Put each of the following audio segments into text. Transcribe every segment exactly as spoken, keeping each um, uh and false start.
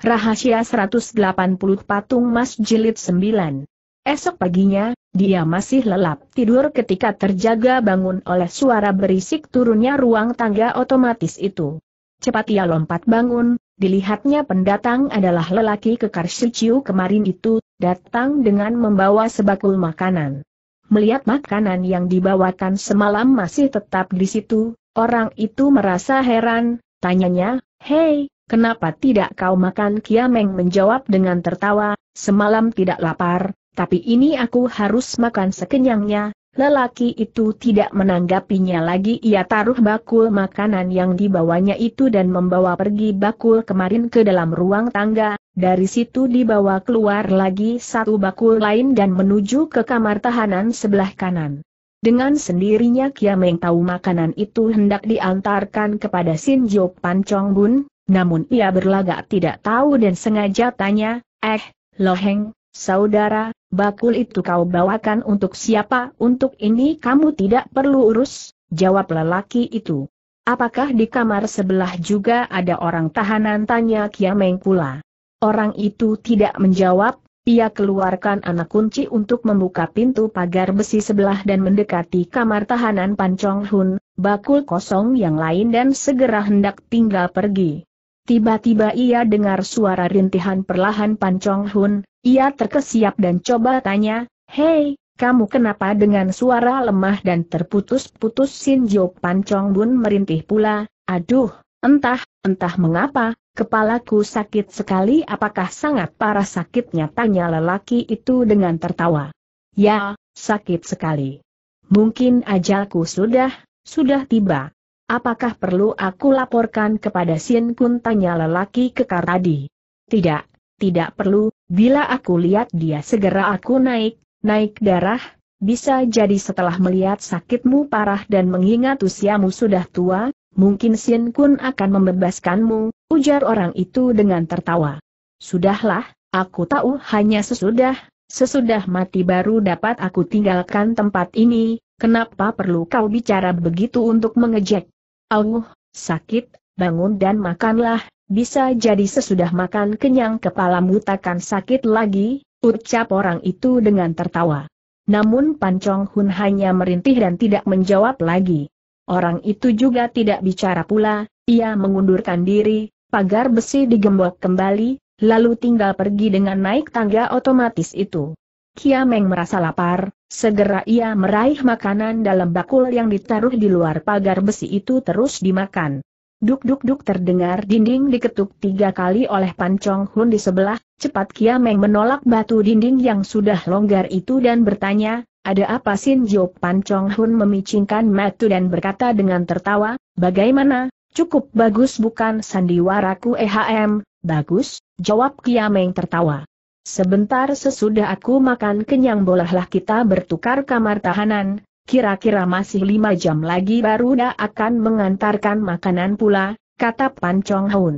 Rahasia seratus delapan puluh Patung Mas Jilid sembilan. Esok paginya, dia masih lelap tidur ketika terjaga bangun oleh suara berisik turunnya ruang tangga otomatis itu. Cepat ia lompat bangun, dilihatnya pendatang adalah lelaki kekar Suciu kemarin itu, datang dengan membawa sebakul makanan. Melihat makanan yang dibawakan semalam masih tetap di situ, orang itu merasa heran, tanyanya, "Hei, kenapa tidak kau makan?" Kiameng menjawab dengan tertawa, "Semalam tidak lapar, tapi ini aku harus makan sekenyangnya." Lelaki itu tidak menanggapinya lagi. Ia taruh bakul makanan yang dibawanya itu dan membawa pergi bakul kemarin ke dalam ruang tangga, dari situ dibawa keluar lagi satu bakul lain dan menuju ke kamar tahanan sebelah kanan. Dengan sendirinya Kiameng tahu makanan itu hendak diantarkan kepada Sinjo Pancong-bun. Namun ia berlagak tidak tahu dan sengaja tanya, "Eh, Loheng, saudara, bakul itu kau bawakan untuk siapa?" "Untuk ini kamu tidak perlu urus," jawab lelaki itu. "Apakah di kamar sebelah juga ada orang tahanan?" tanya Kiameng pula. Orang itu tidak menjawab, ia keluarkan anak kunci untuk membuka pintu pagar besi sebelah dan mendekati kamar tahanan Pancong Hun, bakul kosong yang lain dan segera hendak tinggal pergi. Tiba-tiba ia dengar suara rintihan perlahan Pancong Hun, ia terkesiap dan coba tanya, "Hei, kamu kenapa?" Dengan suara lemah dan terputus-putus Sinjo Pancong Bun merintih pula, "Aduh, entah, entah mengapa, kepalaku sakit sekali." "Apakah sangat parah sakitnya?" tanya lelaki itu dengan tertawa. "Ya, sakit sekali. Mungkin ajalku sudah, sudah tiba." "Apakah perlu aku laporkan kepada Sin Kun?" tanya lelaki kekar tadi. "Tidak, tidak perlu, bila aku lihat dia segera aku naik, naik darah, bisa jadi setelah melihat sakitmu parah dan mengingat usiamu sudah tua, mungkin Sin Kun akan membebaskanmu," ujar orang itu dengan tertawa. "Sudahlah, aku tahu hanya sesudah, sesudah mati baru dapat aku tinggalkan tempat ini, kenapa perlu kau bicara begitu untuk mengejek?" "Auh, sakit, bangun dan makanlah, bisa jadi sesudah makan kenyang kepalamu takkan sakit lagi," ucap orang itu dengan tertawa. Namun Pancong Hun hanya merintih dan tidak menjawab lagi. Orang itu juga tidak bicara pula, ia mengundurkan diri, pagar besi digembok kembali, lalu tinggal pergi dengan naik tangga otomatis itu. Kiameng merasa lapar, segera ia meraih makanan dalam bakul yang ditaruh di luar pagar besi itu terus dimakan. Duk-duk-duk terdengar dinding diketuk tiga kali oleh Pancong Hun di sebelah, cepat Kiameng menolak batu dinding yang sudah longgar itu dan bertanya, "Ada apa?" Sinjo Pancong Hun memicingkan mata dan berkata dengan tertawa, "Bagaimana, cukup bagus bukan sandiwaraku?" "Ehm, bagus," jawab Kiameng tertawa. "Sebentar sesudah aku makan kenyang bolehlah kita bertukar kamar tahanan, kira-kira masih lima jam lagi baru dah akan mengantarkan makanan pula," kata Pancong Hun.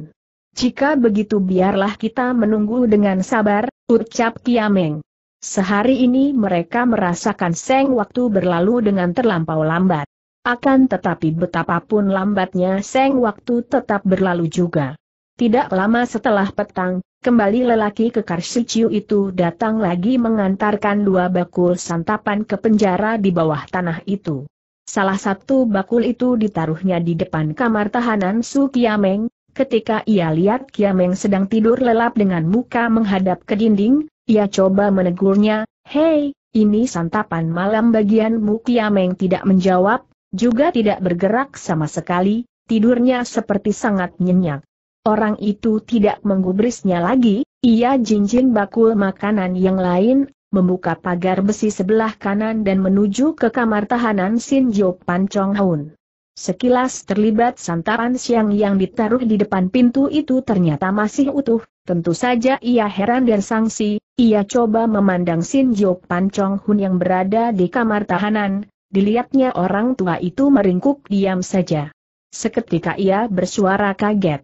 "Jika begitu biarlah kita menunggu dengan sabar," ucap Kiameng. Sehari ini mereka merasakan seng waktu berlalu dengan terlampau lambat. Akan tetapi betapapun lambatnya seng waktu tetap berlalu juga. Tidak lama setelah petang, kembali lelaki kekar Suciu itu datang lagi mengantarkan dua bakul santapan ke penjara di bawah tanah itu. Salah satu bakul itu ditaruhnya di depan kamar tahanan Su Kiameng. Ketika ia lihat Kiameng sedang tidur lelap dengan muka menghadap ke dinding, ia coba menegurnya, "Hei, ini santapan malam bagianmu." Kiameng tidak menjawab, juga tidak bergerak sama sekali, tidurnya seperti sangat nyenyak. Orang itu tidak menggubrisnya lagi, ia jinjin bakul makanan yang lain, membuka pagar besi sebelah kanan dan menuju ke kamar tahanan Sinjo Pancong Hun. Sekilas terlibat santapan siang yang ditaruh di depan pintu itu ternyata masih utuh, tentu saja ia heran dan sangsi, ia coba memandang Sinjo Pancong Hun yang berada di kamar tahanan, dilihatnya orang tua itu meringkuk diam saja. Seketika ia bersuara kaget.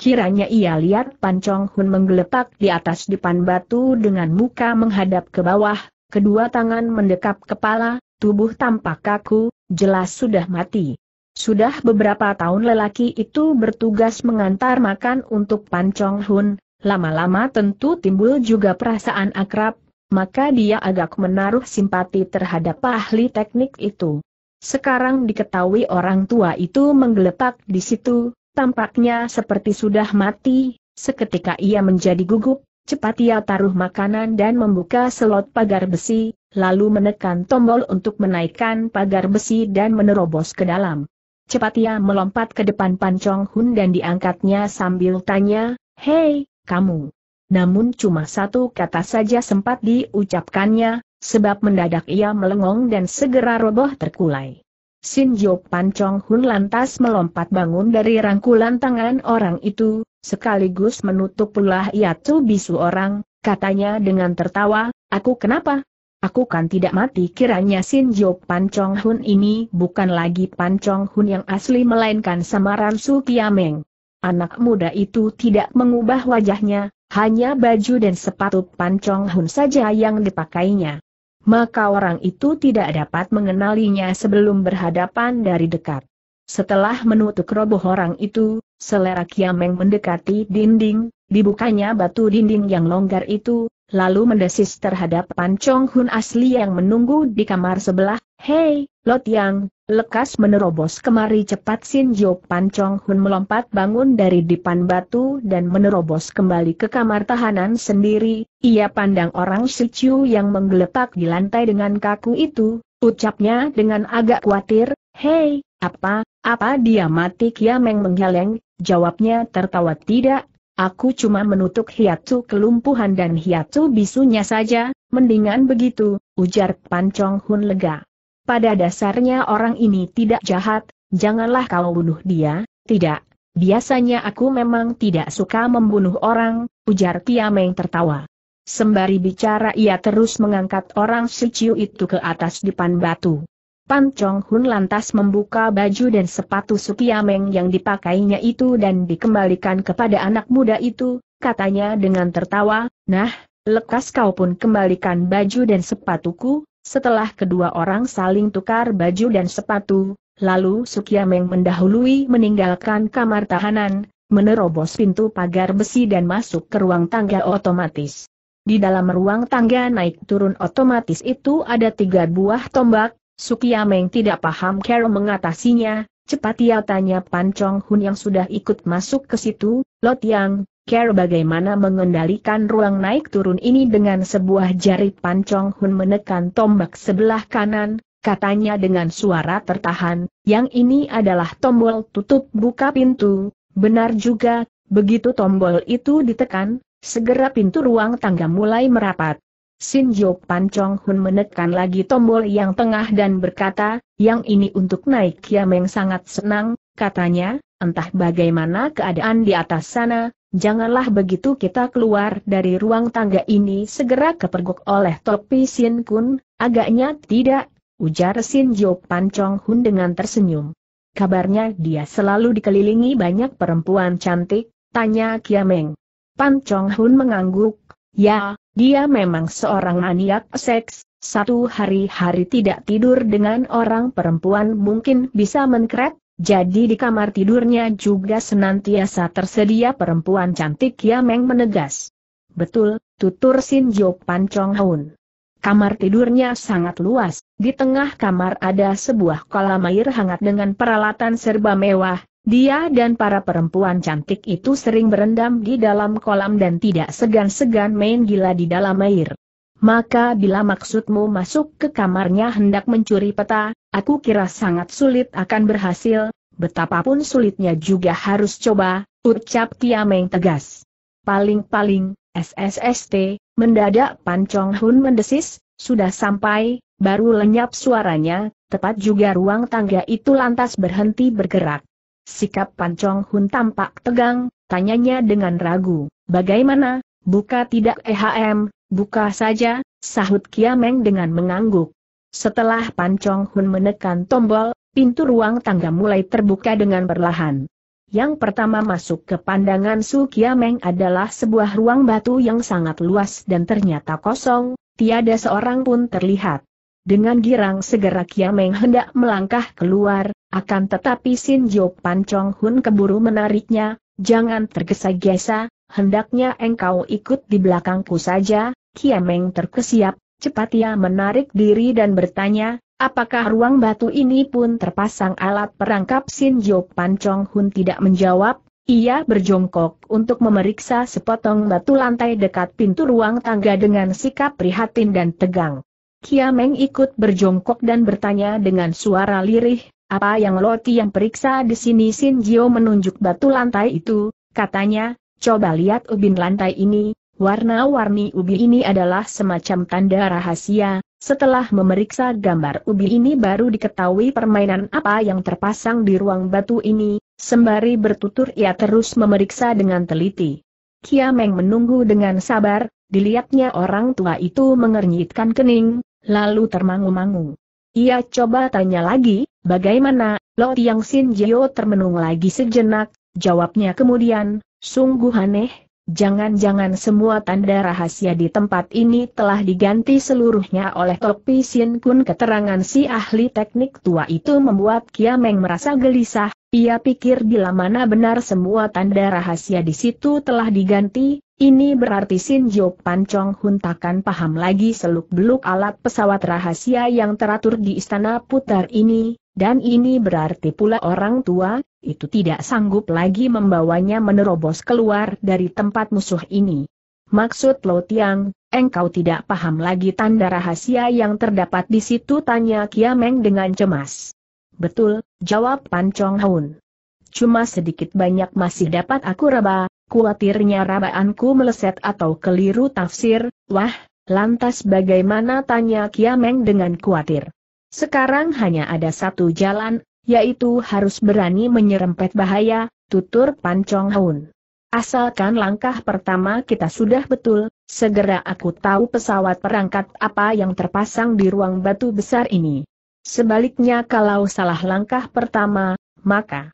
Kiranya ia lihat Pancong Hun menggeletak di atas dipan batu dengan muka menghadap ke bawah, kedua tangan mendekap kepala, tubuh tampak kaku, jelas sudah mati. Sudah beberapa tahun lelaki itu bertugas mengantar makan untuk Pancong Hun, lama-lama tentu timbul juga perasaan akrab, maka dia agak menaruh simpati terhadap ahli teknik itu. Sekarang diketahui orang tua itu menggeletak di situ, tampaknya seperti sudah mati. Seketika ia menjadi gugup, cepat ia taruh makanan dan membuka selot pagar besi, lalu menekan tombol untuk menaikkan pagar besi dan menerobos ke dalam. Cepat ia melompat ke depan Pan Chong Hun dan diangkatnya sambil tanya, "Hei, kamu!" Namun cuma satu kata saja sempat diucapkannya, sebab mendadak ia melengong dan segera roboh terkulai. Sin Jiu Pan Chong Hun lantas melompat bangun dari rangkulan tangan orang itu, sekaligus menutup pula ia tu bisu orang, katanya dengan tertawa, "Aku kenapa? Aku kan tidak mati." Kiranya Sin Jiu Pan Chong Hun ini bukan lagi Pan Chong Hun yang asli melainkan samaran Su Kiameng. Anak muda itu tidak mengubah wajahnya, hanya baju dan sepatu Pan Chong Hun saja yang dipakainya. Maka orang itu tidak dapat mengenalinya sebelum berhadapan dari dekat. Setelah menutup roboh orang itu, selera Kiameng mendekati dinding, dibukanya batu dinding yang longgar itu, lalu mendesis terhadap Pan Chong Hun asli yang menunggu di kamar sebelah, "Hei, Lo Tiang, lekas menerobos kemari cepat!" Sin Jiu Pan Chong Hun melompat bangun dari dipan batu dan menerobos kembali ke kamar tahanan sendiri. Ia pandang orang Si Chiu yang menggeletak di lantai dengan kaku itu, ucapnya dengan agak khawatir, "Hei, apa, apa dia mati?" Kiameng menggeleng, jawabnya tertawa, "Tidak, aku cuma menutup hiatu kelumpuhan dan hiatu bisunya saja." "Mendingan begitu," ujar Pan Chong Hun lega. "Pada dasarnya orang ini tidak jahat, janganlah kau bunuh dia." "Tidak, biasanya aku memang tidak suka membunuh orang," ujar Kiameng tertawa. Sembari bicara ia terus mengangkat orang Si Chiu itu ke atas dipan batu. Pan Chong Hun lantas membuka baju dan sepatu Su Kiameng yang dipakainya itu dan dikembalikan kepada anak muda itu, katanya dengan tertawa, "Nah, lekas kau pun kembalikan baju dan sepatuku." Setelah kedua orang saling tukar baju dan sepatu, lalu Su Kiameng mendahului meninggalkan kamar tahanan, menerobos pintu pagar besi dan masuk ke ruang tangga otomatis. Di dalam ruang tangga naik turun otomatis itu ada tiga buah tombak. Su Kiameng tidak paham cara mengatasinya, cepat ia tanya Pan Chong Hun yang sudah ikut masuk ke situ, "Lo Tiang, cara bagaimana mengendalikan ruang naik turun ini?" Dengan sebuah jari Pan Chong Hun menekan tombak sebelah kanan, katanya dengan suara tertahan, "Yang ini adalah tombol tutup buka pintu." Benar juga, begitu tombol itu ditekan, segera pintu ruang tangga mulai merapat. Sin Jiu Pan Chong Hun menekan lagi tombol yang tengah dan berkata, "Yang ini untuk naik." Kiameng sangat senang, katanya, "Entah bagaimana keadaan di atas sana, janganlah begitu kita keluar dari ruang tangga ini segera kepergok oleh topi Sin Kun." "Agaknya tidak," ujar Sin Jiu Pan Chong Hun dengan tersenyum. "Kabarnya dia selalu dikelilingi banyak perempuan cantik?" tanya Kiameng. Pan Chong Hun mengangguk, "Ya, dia memang seorang maniak seks, satu hari-hari tidak tidur dengan orang perempuan mungkin bisa menkret. Jadi di kamar tidurnya juga senantiasa tersedia perempuan cantik." Kiameng menegas. "Betul," tutur Sin Jiu Pan Chong Hun. Kamar tidurnya sangat luas, di tengah kamar ada sebuah kolam air hangat dengan peralatan serba mewah, dia dan para perempuan cantik itu sering berendam di dalam kolam dan tidak segan-segan main gila di dalam air. "Maka bila maksudmu masuk ke kamarnya hendak mencuri peta, aku kira sangat sulit akan berhasil." "Betapapun sulitnya juga harus coba," ucap Kiameng tegas. "Paling-paling, S S S T, mendadak Pan Chong Hun mendesis, "Sudah sampai." Baru lenyap suaranya, tepat juga ruang tangga itu lantas berhenti bergerak. Sikap Pan Chong Hun tampak tegang, tanyanya dengan ragu, "Bagaimana, buka tidak?" "Ehm, buka saja," sahut Kiameng dengan mengangguk. Setelah Pan Chong Hun menekan tombol, pintu ruang tangga mulai terbuka dengan perlahan. Yang pertama masuk ke pandangan Su Kiameng adalah sebuah ruang batu yang sangat luas dan ternyata kosong, tiada seorang pun terlihat. Dengan girang segera Kiameng hendak melangkah keluar, akan tetapi Sin Jiu Pan Chong Hun keburu menariknya, "Jangan tergesa-gesa, hendaknya engkau ikut di belakangku saja. Kiameng terkesiap, cepat ia menarik diri dan bertanya, apakah ruang batu ini pun terpasang alat perangkap Sinjo? Pan Chong Hun tidak menjawab, ia berjongkok untuk memeriksa sepotong batu lantai dekat pintu ruang tangga dengan sikap prihatin dan tegang. Kiameng ikut berjongkok dan bertanya dengan suara lirih, apa yang lo yang periksa di sini? Sinjo menunjuk batu lantai itu, katanya, coba lihat ubin lantai ini. Warna-warni ubi ini adalah semacam tanda rahasia. Setelah memeriksa gambar ubi ini baru diketahui permainan apa yang terpasang di ruang batu ini. Sembari bertutur ia terus memeriksa dengan teliti. Kiameng menunggu dengan sabar, dilihatnya orang tua itu mengernyitkan kening, lalu termangu-mangu. Ia coba tanya lagi, bagaimana? Lo Tiang Sinjo termenung lagi sejenak, jawabnya kemudian, sungguh aneh. Jangan-jangan semua tanda rahasia di tempat ini telah diganti seluruhnya oleh Topi Sin Kun. Keterangan si ahli teknik tua itu membuat Kiameng merasa gelisah. Ia pikir bila mana benar semua tanda rahasia di situ telah diganti, ini berarti Sinjo Pan Chong Hun takkan paham lagi seluk-beluk alat pesawat rahasia yang teratur di Istana Putar ini, dan ini berarti pula orang tua itu tidak sanggup lagi membawanya menerobos keluar dari tempat musuh ini. Maksud Lo Tiang, engkau tidak paham lagi tanda rahasia yang terdapat di situ? Tanya Kiameng dengan cemas. Betul, jawab Pan Chong Hun. Cuma sedikit banyak masih dapat aku raba, khawatirnya rabaanku meleset atau keliru tafsir. Wah, lantas bagaimana? Tanya Kiameng dengan khawatir. Sekarang hanya ada satu jalan, yaitu harus berani menyerempet bahaya, tutur Pan Chong Hun. Asalkan langkah pertama kita sudah betul, segera aku tahu pesawat perangkat apa yang terpasang di ruang batu besar ini. Sebaliknya kalau salah langkah pertama, maka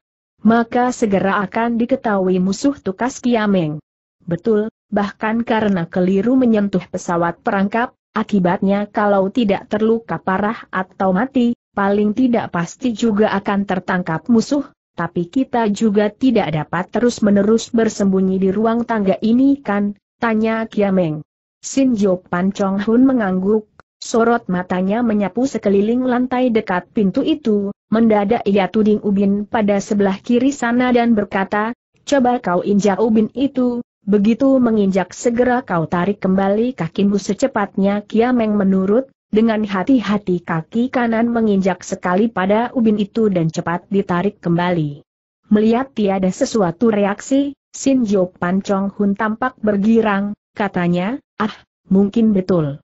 maka segera akan diketahui musuh, tukas Kiameng. Betul, bahkan karena keliru menyentuh pesawat perangkap, akibatnya kalau tidak terluka parah atau mati, paling tidak pasti juga akan tertangkap musuh, tapi kita juga tidak dapat terus-menerus bersembunyi di ruang tangga ini kan? Tanya Kiameng. Sinjo Pan Chong Hun mengangguk, sorot matanya menyapu sekeliling lantai dekat pintu itu, mendadak ia tuding ubin pada sebelah kiri sana dan berkata, coba kau injak ubin itu, begitu menginjak segera kau tarik kembali kakimu secepatnya. Kiameng menurut, dengan hati-hati kaki kanan menginjak sekali pada ubin itu dan cepat ditarik kembali. Melihat tiada sesuatu reaksi, Sinjo Pan Chong Hun tampak bergirang, katanya, ah, mungkin betul.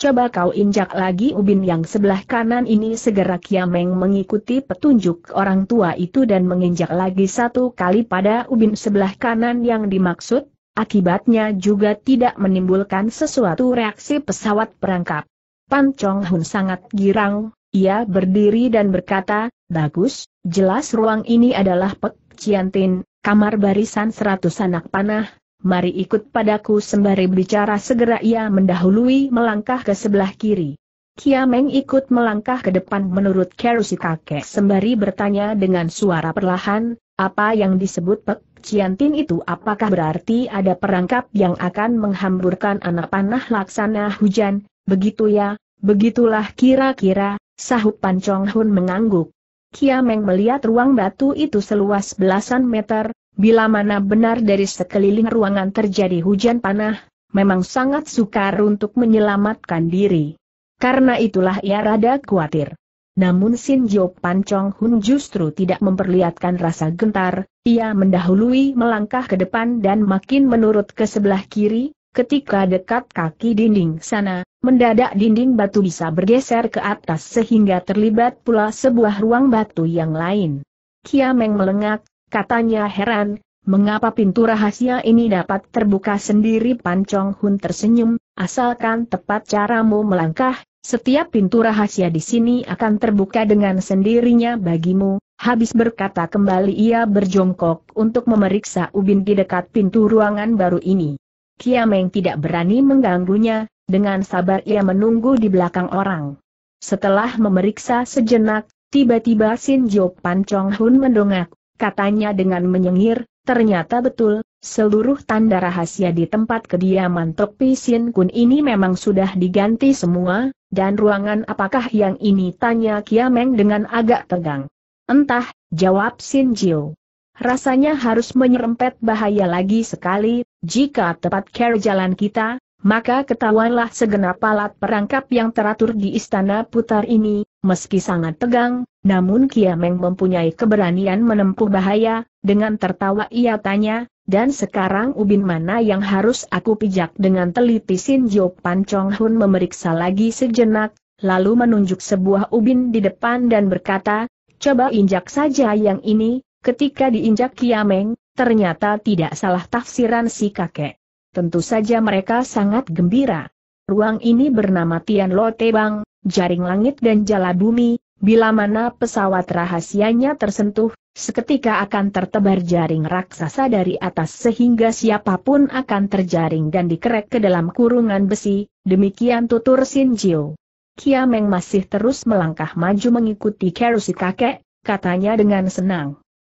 Coba kau injak lagi ubin yang sebelah kanan ini. Segera Kiameng mengikuti petunjuk orang tua itu dan menginjak lagi satu kali pada ubin sebelah kanan yang dimaksud, akibatnya juga tidak menimbulkan sesuatu reaksi pesawat perangkap. Pan Chong Hun sangat girang, ia berdiri dan berkata, bagus, jelas ruang ini adalah Pek Ciantin, kamar barisan seratus anak panah, mari ikut padaku. Sembari bicara segera ia mendahului melangkah ke sebelah kiri. Kiameng ikut melangkah ke depan menurut Kerusi kakek sembari bertanya dengan suara perlahan, apa yang disebut Pek Ciantin itu? Apakah berarti ada perangkap yang akan menghamburkan anak panah laksana hujan? Begitu ya, begitulah kira-kira, sahut Pan Chong Hun mengangguk. Kiameng melihat ruang batu itu seluas belasan meter, bila mana benar dari sekeliling ruangan terjadi hujan panah, memang sangat sukar untuk menyelamatkan diri. Karena itulah ia rada khawatir. Namun Sinjo Pan Chong Hun justru tidak memperlihatkan rasa gentar, ia mendahului melangkah ke depan dan makin menurut ke sebelah kiri. Ketika dekat kaki dinding sana, mendadak dinding batu bisa bergeser ke atas sehingga terlibat pula sebuah ruang batu yang lain. Kiameng melengak, katanya heran, mengapa pintu rahasia ini dapat terbuka sendiri? Pan Chong Hun tersenyum, asalkan tepat caramu melangkah, setiap pintu rahasia di sini akan terbuka dengan sendirinya bagimu. Habis berkata kembali ia berjongkok untuk memeriksa ubin di dekat pintu ruangan baru ini. Kiameng tidak berani mengganggunya, dengan sabar ia menunggu di belakang orang. Setelah memeriksa sejenak, tiba-tiba Sinjo Pan Chong Hun mendongak, katanya dengan menyengir, Ternyata betul, seluruh tanda rahasia di tempat kediaman Topi Sin Kun ini memang sudah diganti semua, dan ruangan apakah yang ini? Tanya Kiameng dengan agak tegang. Entah, jawab Sin Jiu. Rasanya harus menyerempet bahaya lagi sekali, jika tepat care jalan kita, maka ketahuanlah segenap alat perangkap yang teratur di istana putar ini. Meski sangat tegang, namun Kiameng mempunyai keberanian menempuh bahaya. Dengan tertawa ia tanya, dan sekarang ubin mana yang harus aku pijak? Dengan teliti Sin Jiu Pan Chong Hun memeriksa lagi sejenak, lalu menunjuk sebuah ubin di depan dan berkata, coba injak saja yang ini. Ketika diinjak Kiameng, ternyata tidak salah tafsiran si kakek. Tentu saja mereka sangat gembira. Ruang ini bernama Tian Lo Tebang, jaring langit dan jala bumi, bila mana pesawat rahasianya tersentuh, seketika akan tertebar jaring raksasa dari atas sehingga siapapun akan terjaring dan dikerek ke dalam kurungan besi, demikian tutur Sin Jiu. Kiameng masih terus melangkah maju mengikuti kerusi kakek, katanya dengan senang.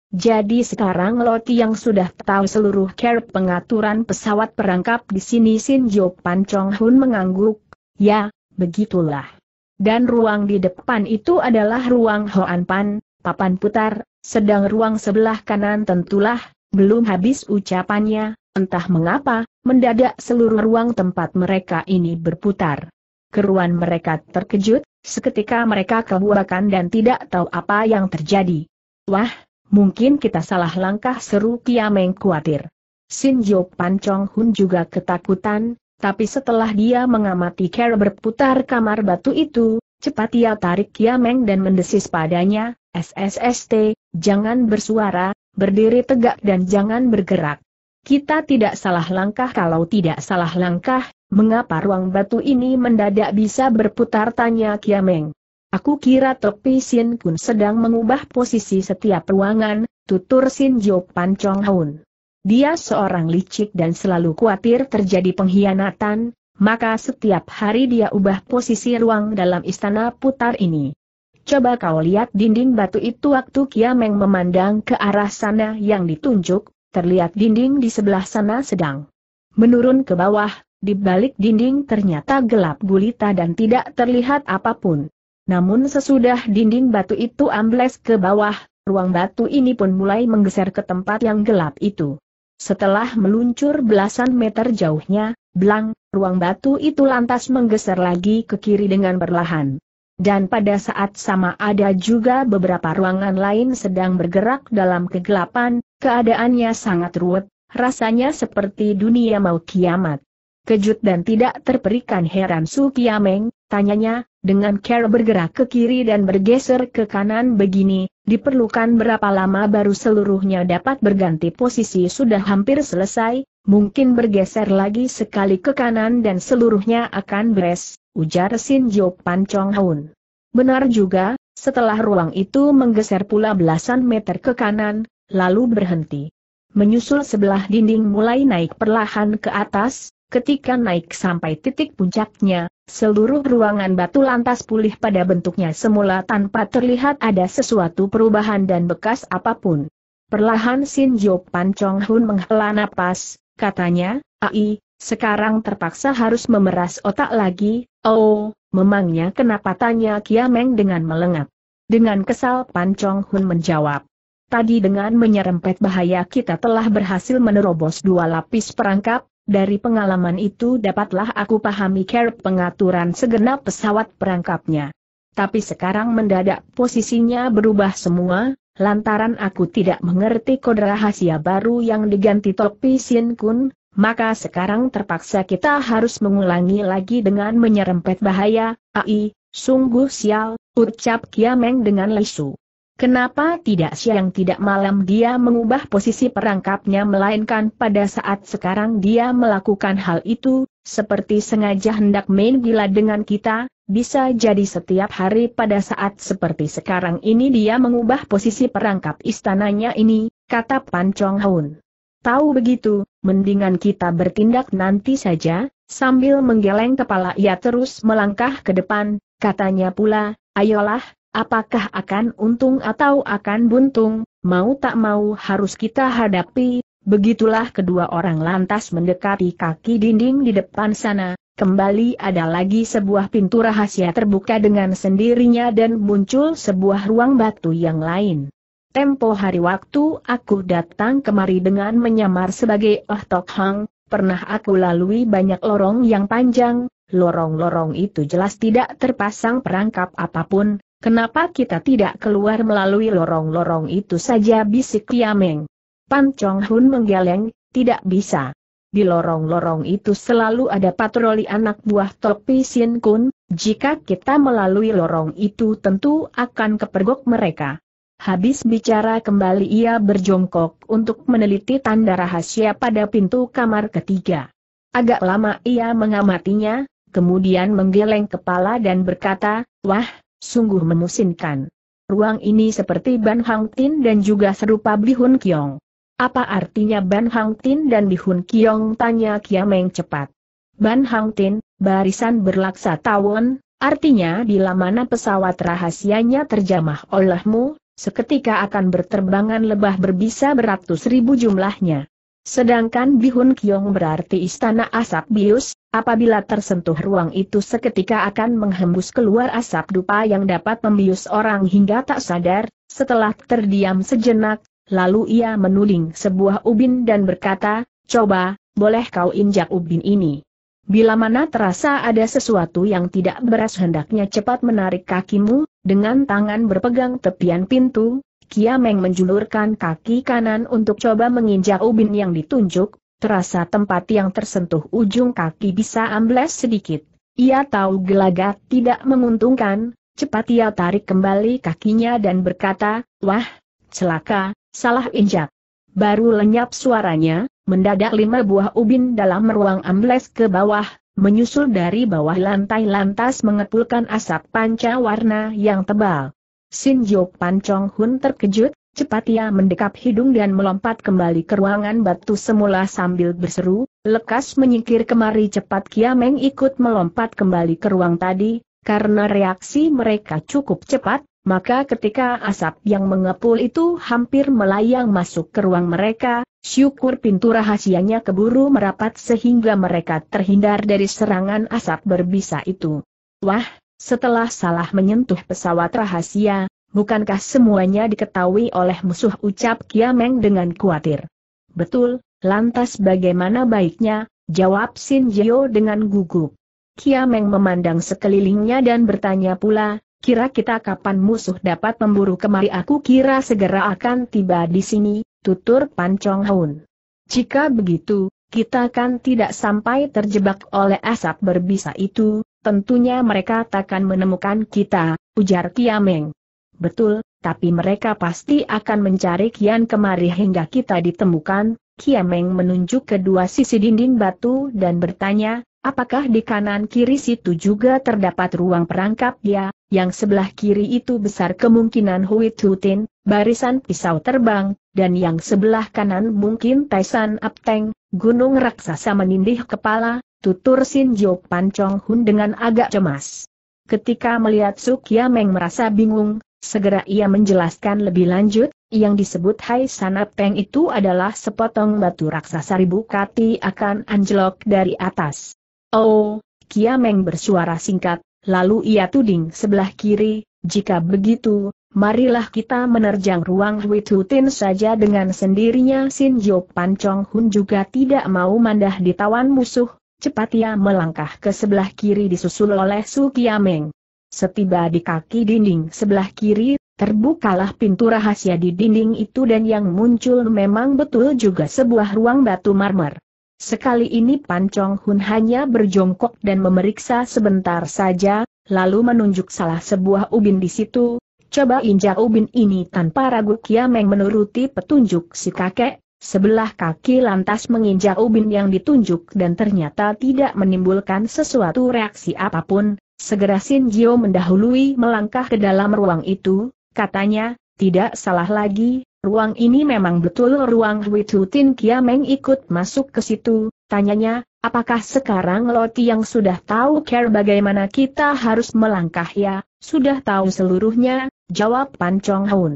Jadi sekarang Loti yang sudah tahu seluruh cara pengaturan pesawat perangkap di sini. Sin Jiu Pan Chong Hun mengangguk, ya, begitulah. Dan ruang di depan itu adalah ruang Hoan Pan, papan putar, sedang ruang sebelah kanan tentulah. Belum habis ucapannya, entah mengapa, mendadak seluruh ruang tempat mereka ini berputar. Keruan mereka terkejut, seketika mereka kebuakan dan tidak tahu apa yang terjadi. Wah! Mungkin kita salah langkah, seru Kiameng khawatir. Sin Jiu Pan Chong Hun juga ketakutan, tapi setelah dia mengamati cara berputar kamar batu itu, cepat ia tarik Kiameng dan mendesis padanya, S S S T, jangan bersuara, berdiri tegak dan jangan bergerak. Kita tidak salah langkah. Kalau tidak salah langkah, mengapa ruang batu ini mendadak bisa berputar? Tanya Kiameng. Aku kira Topi Sin Kun sedang mengubah posisi setiap ruangan, tutur Sin Jiu Pan Chong Hun. Dia seorang licik dan selalu khawatir terjadi pengkhianatan, maka setiap hari dia ubah posisi ruang dalam istana putar ini. Coba kau lihat dinding batu itu. Waktu Kiameng memandang ke arah sana yang ditunjuk, terlihat dinding di sebelah sana sedang menurun ke bawah, di balik dinding ternyata gelap gulita dan tidak terlihat apapun. Namun sesudah dinding batu itu ambles ke bawah, ruang batu ini pun mulai menggeser ke tempat yang gelap itu. Setelah meluncur belasan meter jauhnya, belang, ruang batu itu lantas menggeser lagi ke kiri dengan perlahan. Dan pada saat sama ada juga beberapa ruangan lain sedang bergerak dalam kegelapan, keadaannya sangat ruwet, rasanya seperti dunia mau kiamat. Kejut dan tidak terperikan heran Su Kiameng, tanyanya, dengan cara bergerak ke kiri dan bergeser ke kanan begini, diperlukan berapa lama baru seluruhnya dapat berganti posisi? Sudah hampir selesai, mungkin bergeser lagi sekali ke kanan dan seluruhnya akan beres, ujar Sin Jiu Pan Chong Hun. Benar juga, setelah ruang itu menggeser pula belasan meter ke kanan, lalu berhenti. Menyusul sebelah dinding mulai naik perlahan ke atas. Ketika naik sampai titik puncaknya, seluruh ruangan batu lantas pulih pada bentuknya semula tanpa terlihat ada sesuatu perubahan dan bekas apapun. Perlahan Sin Jiu Pan Chong Hun menghela napas, katanya, "Ai, sekarang terpaksa harus memeras otak lagi." "Oh, memangnya kenapa?" tanya Kiameng dengan melengak. Dengan kesal Pan Chong Hun menjawab, "Tadi dengan menyerempet bahaya kita telah berhasil menerobos dua lapis perangkap. Dari pengalaman itu dapatlah aku pahami cara pengaturan segenap pesawat perangkapnya. Tapi sekarang mendadak posisinya berubah semua, lantaran aku tidak mengerti kode rahasia baru yang diganti Topi Sin Kun, maka sekarang terpaksa kita harus mengulangi lagi dengan menyerempet bahaya." "Ai, sungguh sial," ucap Kiameng dengan lesu. Kenapa tidak siang tidak malam dia mengubah posisi perangkapnya, melainkan pada saat sekarang dia melakukan hal itu, seperti sengaja hendak main gila dengan kita. Bisa jadi setiap hari pada saat seperti sekarang ini dia mengubah posisi perangkap istananya ini, kata Pan Chong Hun. Tahu begitu, mendingan kita bertindak nanti saja. Sambil menggeleng kepala ia terus melangkah ke depan, katanya pula, ayolah. Apakah akan untung atau akan buntung, mau tak mau harus kita hadapi, Begitulah kedua orang lantas mendekati kaki dinding di depan sana, kembali ada lagi sebuah pintu rahasia terbuka dengan sendirinya dan muncul sebuah ruang batu yang lain. Tempo hari waktu aku datang kemari dengan menyamar sebagai Oh Tok Hang, pernah aku lalui banyak lorong yang panjang, lorong-lorong itu jelas tidak terpasang perangkap apapun, kenapa kita tidak keluar melalui lorong-lorong itu saja, bisik Kiameng. Pan Chong Hun menggeleng, tidak bisa. Di lorong-lorong itu selalu ada patroli anak buah Topi Sin Kun, jika kita melalui lorong itu tentu akan kepergok mereka. Habis bicara kembali ia berjongkok untuk meneliti tanda rahasia pada pintu kamar ketiga. Agak lama ia mengamatinya, kemudian menggeleng kepala dan berkata, wah, sungguh memusinkan. Ruang ini seperti Ban Hang Tin dan juga serupa Bli Hun Kiong. Apa artinya Ban Hang Tin dan Bli Hun Kiong, tanya Kiameng cepat. Ban Hang Tin, barisan berlaksa tawon, artinya bila mana pesawat rahasianya terjamah olehmu, seketika akan berterbangan lebah berbisa beratus ribu jumlahnya. Sedangkan Bli Hun Kiong berarti istana asap bius, apabila tersentuh ruang itu seketika akan menghembus keluar asap dupa yang dapat membius orang hingga tak sadar. Setelah terdiam sejenak, lalu ia menuling sebuah ubin dan berkata, coba, boleh kau injak ubin ini. Bila mana terasa ada sesuatu yang tidak beres hendaknya cepat menarik kakimu, dengan tangan berpegang tepian pintu, Kiameng menjulurkan kaki kanan untuk coba menginjak ubin yang ditunjuk, terasa tempat yang tersentuh ujung kaki bisa ambles sedikit. Ia tahu gelagat tidak menguntungkan, cepat ia tarik kembali kakinya dan berkata, wah, celaka. Salah injak. Baru lenyap suaranya, mendadak lima buah ubin dalam ruang ambles ke bawah, menyusul dari bawah lantai lantas mengepulkan asap panca warna yang tebal. Sin Jok Pan Chong Hun terkejut, cepat ia mendekap hidung dan melompat kembali ke ruangan batu semula sambil berseru, lekas menyingkir kemari cepat. Kiameng ikut melompat kembali ke ruang tadi, karena reaksi mereka cukup cepat. Maka ketika asap yang mengepul itu hampir melayang masuk ke ruang mereka, syukur pintu rahasianya keburu merapat sehingga mereka terhindar dari serangan asap berbisa itu. Wah, setelah salah menyentuh pesawat rahasia, bukankah semuanya diketahui oleh musuh, ucap Kiameng dengan khawatir. Betul, lantas bagaimana baiknya, jawab Sin Jeo dengan gugup. Kiameng memandang sekelilingnya dan bertanya pula, kira kita kapan musuh dapat memburu kemari? Aku kira segera akan tiba di sini, tutur Pan Chong Hun. Jika begitu, kita kan tidak sampai terjebak oleh asap berbisa itu, tentunya mereka takkan menemukan kita, ujar Kiameng. Betul, tapi mereka pasti akan mencari kian kemari hingga kita ditemukan. Kiameng menunjuk kedua sisi dinding batu dan bertanya, apakah di kanan kiri situ juga terdapat ruang perangkap ya? Yang sebelah kiri itu besar kemungkinan Hui Tu Tin, barisan pisau terbang, dan yang sebelah kanan mungkin Taisan Apteng, gunung raksasa menindih kepala, tutur Sin Jeo Pan Chong Hun dengan agak cemas. Ketika melihat Su Kiameng merasa bingung, segera ia menjelaskan lebih lanjut, yang disebut Taisan Apteng itu adalah sepotong batu raksasa ribu kati akan anjlok dari atas. Oh, Kiameng bersuara singkat. Lalu ia tuding sebelah kiri, jika begitu, marilah kita menerjang ruang Hui Tu Tin saja dengan sendirinya. Sin Jeo Pan Chong Hun juga tidak mau mandah ditawan musuh, cepat ia melangkah ke sebelah kiri disusul oleh Su Kiameng. Setiba di kaki dinding sebelah kiri, terbukalah pintu rahasia di dinding itu dan yang muncul memang betul juga sebuah ruang batu marmer. Sekali ini Pan Chong Hun hanya berjongkok dan memeriksa sebentar saja, lalu menunjuk salah sebuah ubin di situ. Coba injak ubin ini. Tanpa ragu Kiameng menuruti petunjuk si kakek, sebelah kaki lantas menginjak ubin yang ditunjuk dan ternyata tidak menimbulkan sesuatu reaksi apapun. Segera Sin Jeo mendahului melangkah ke dalam ruang itu, katanya, tidak salah lagi. Ruang ini memang betul ruang Hui Tu Tin. Kiameng ikut masuk ke situ, tanyanya, apakah sekarang Loti yang sudah tahu care bagaimana kita harus melangkah ya? Sudah tahu seluruhnya, jawab Pan Chong Hun.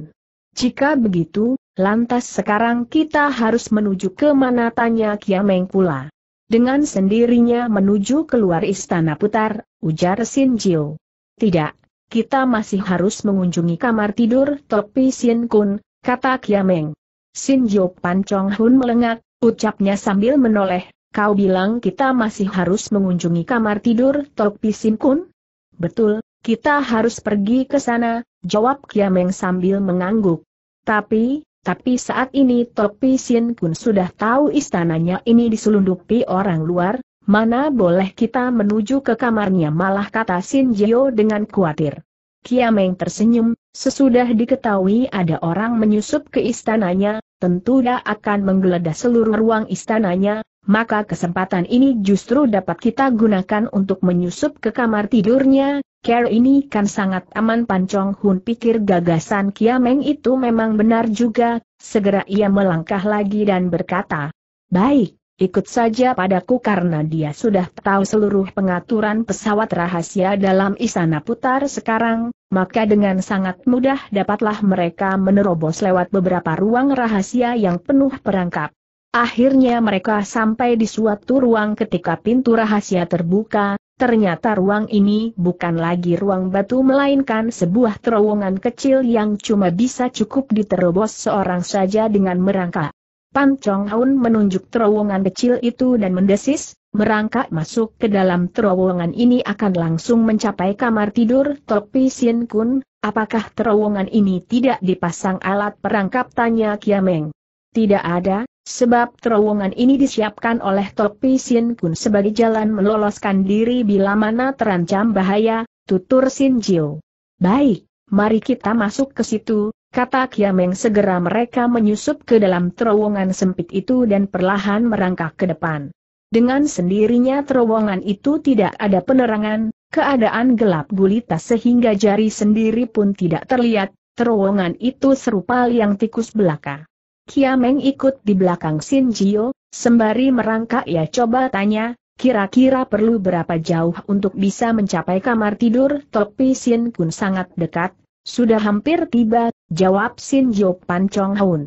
Jika begitu, Lantas sekarang kita harus menuju ke mana, tanya Kiameng pula. Dengan sendirinya menuju keluar istana putar, ujar Sin Jiu. Tidak, kita masih harus mengunjungi kamar tidur Topi Sin Kun, kata Kiameng. Sin Jiu Pancong Hun melengak, ucapnya sambil menoleh, kau bilang kita masih harus mengunjungi kamar tidur Topi Sin Kun? Betul, kita harus pergi ke sana, jawab Kiameng sambil mengangguk. Tapi, tapi saat ini Topi Sin Kun sudah tahu istananya ini diselundupi orang luar, mana boleh kita menuju ke kamarnya malah, kata Sin Jiu dengan khawatir. Kiameng tersenyum, sesudah diketahui ada orang menyusup ke istananya, tentu dia akan menggeledah seluruh ruang istananya, maka kesempatan ini justru dapat kita gunakan untuk menyusup ke kamar tidurnya. Care ini kan sangat aman. Pancong Hun pikir gagasan Kiameng itu memang benar juga, segera ia melangkah lagi dan berkata, baik, ikut saja padaku, karena dia sudah tahu seluruh pengaturan pesawat rahasia dalam istana putar sekarang, maka dengan sangat mudah dapatlah mereka menerobos lewat beberapa ruang rahasia yang penuh perangkap. Akhirnya mereka sampai di suatu ruang ketika pintu rahasia terbuka. Ternyata ruang ini bukan lagi ruang batu melainkan sebuah terowongan kecil yang cuma bisa cukup diterobos seorang saja dengan merangkak. Pancong Hun menunjuk terowongan kecil itu dan mendesis, merangkak masuk ke dalam terowongan ini akan langsung mencapai kamar tidur Topi Sin Kun. Apakah terowongan ini tidak dipasang alat perangkap, tanya Kiameng? Tidak ada, sebab terowongan ini disiapkan oleh Topi Sin Kun sebagai jalan meloloskan diri bila mana terancam bahaya, tutur Sin Jiu. Baik, mari kita masuk ke situ, kata Kiameng. Segera mereka menyusup ke dalam terowongan sempit itu dan perlahan merangkak ke depan. Dengan sendirinya terowongan itu tidak ada penerangan, keadaan gelap gulita sehingga jari sendiri pun tidak terlihat, terowongan itu serupa liang tikus belaka. Kiameng ikut di belakang Sin Jiu, sembari merangkak ia coba tanya, kira-kira perlu berapa jauh untuk bisa mencapai kamar tidur Topi Sin Kun? Sangat dekat, sudah hampir tiba, jawab Sin Jiu Pancong Hun.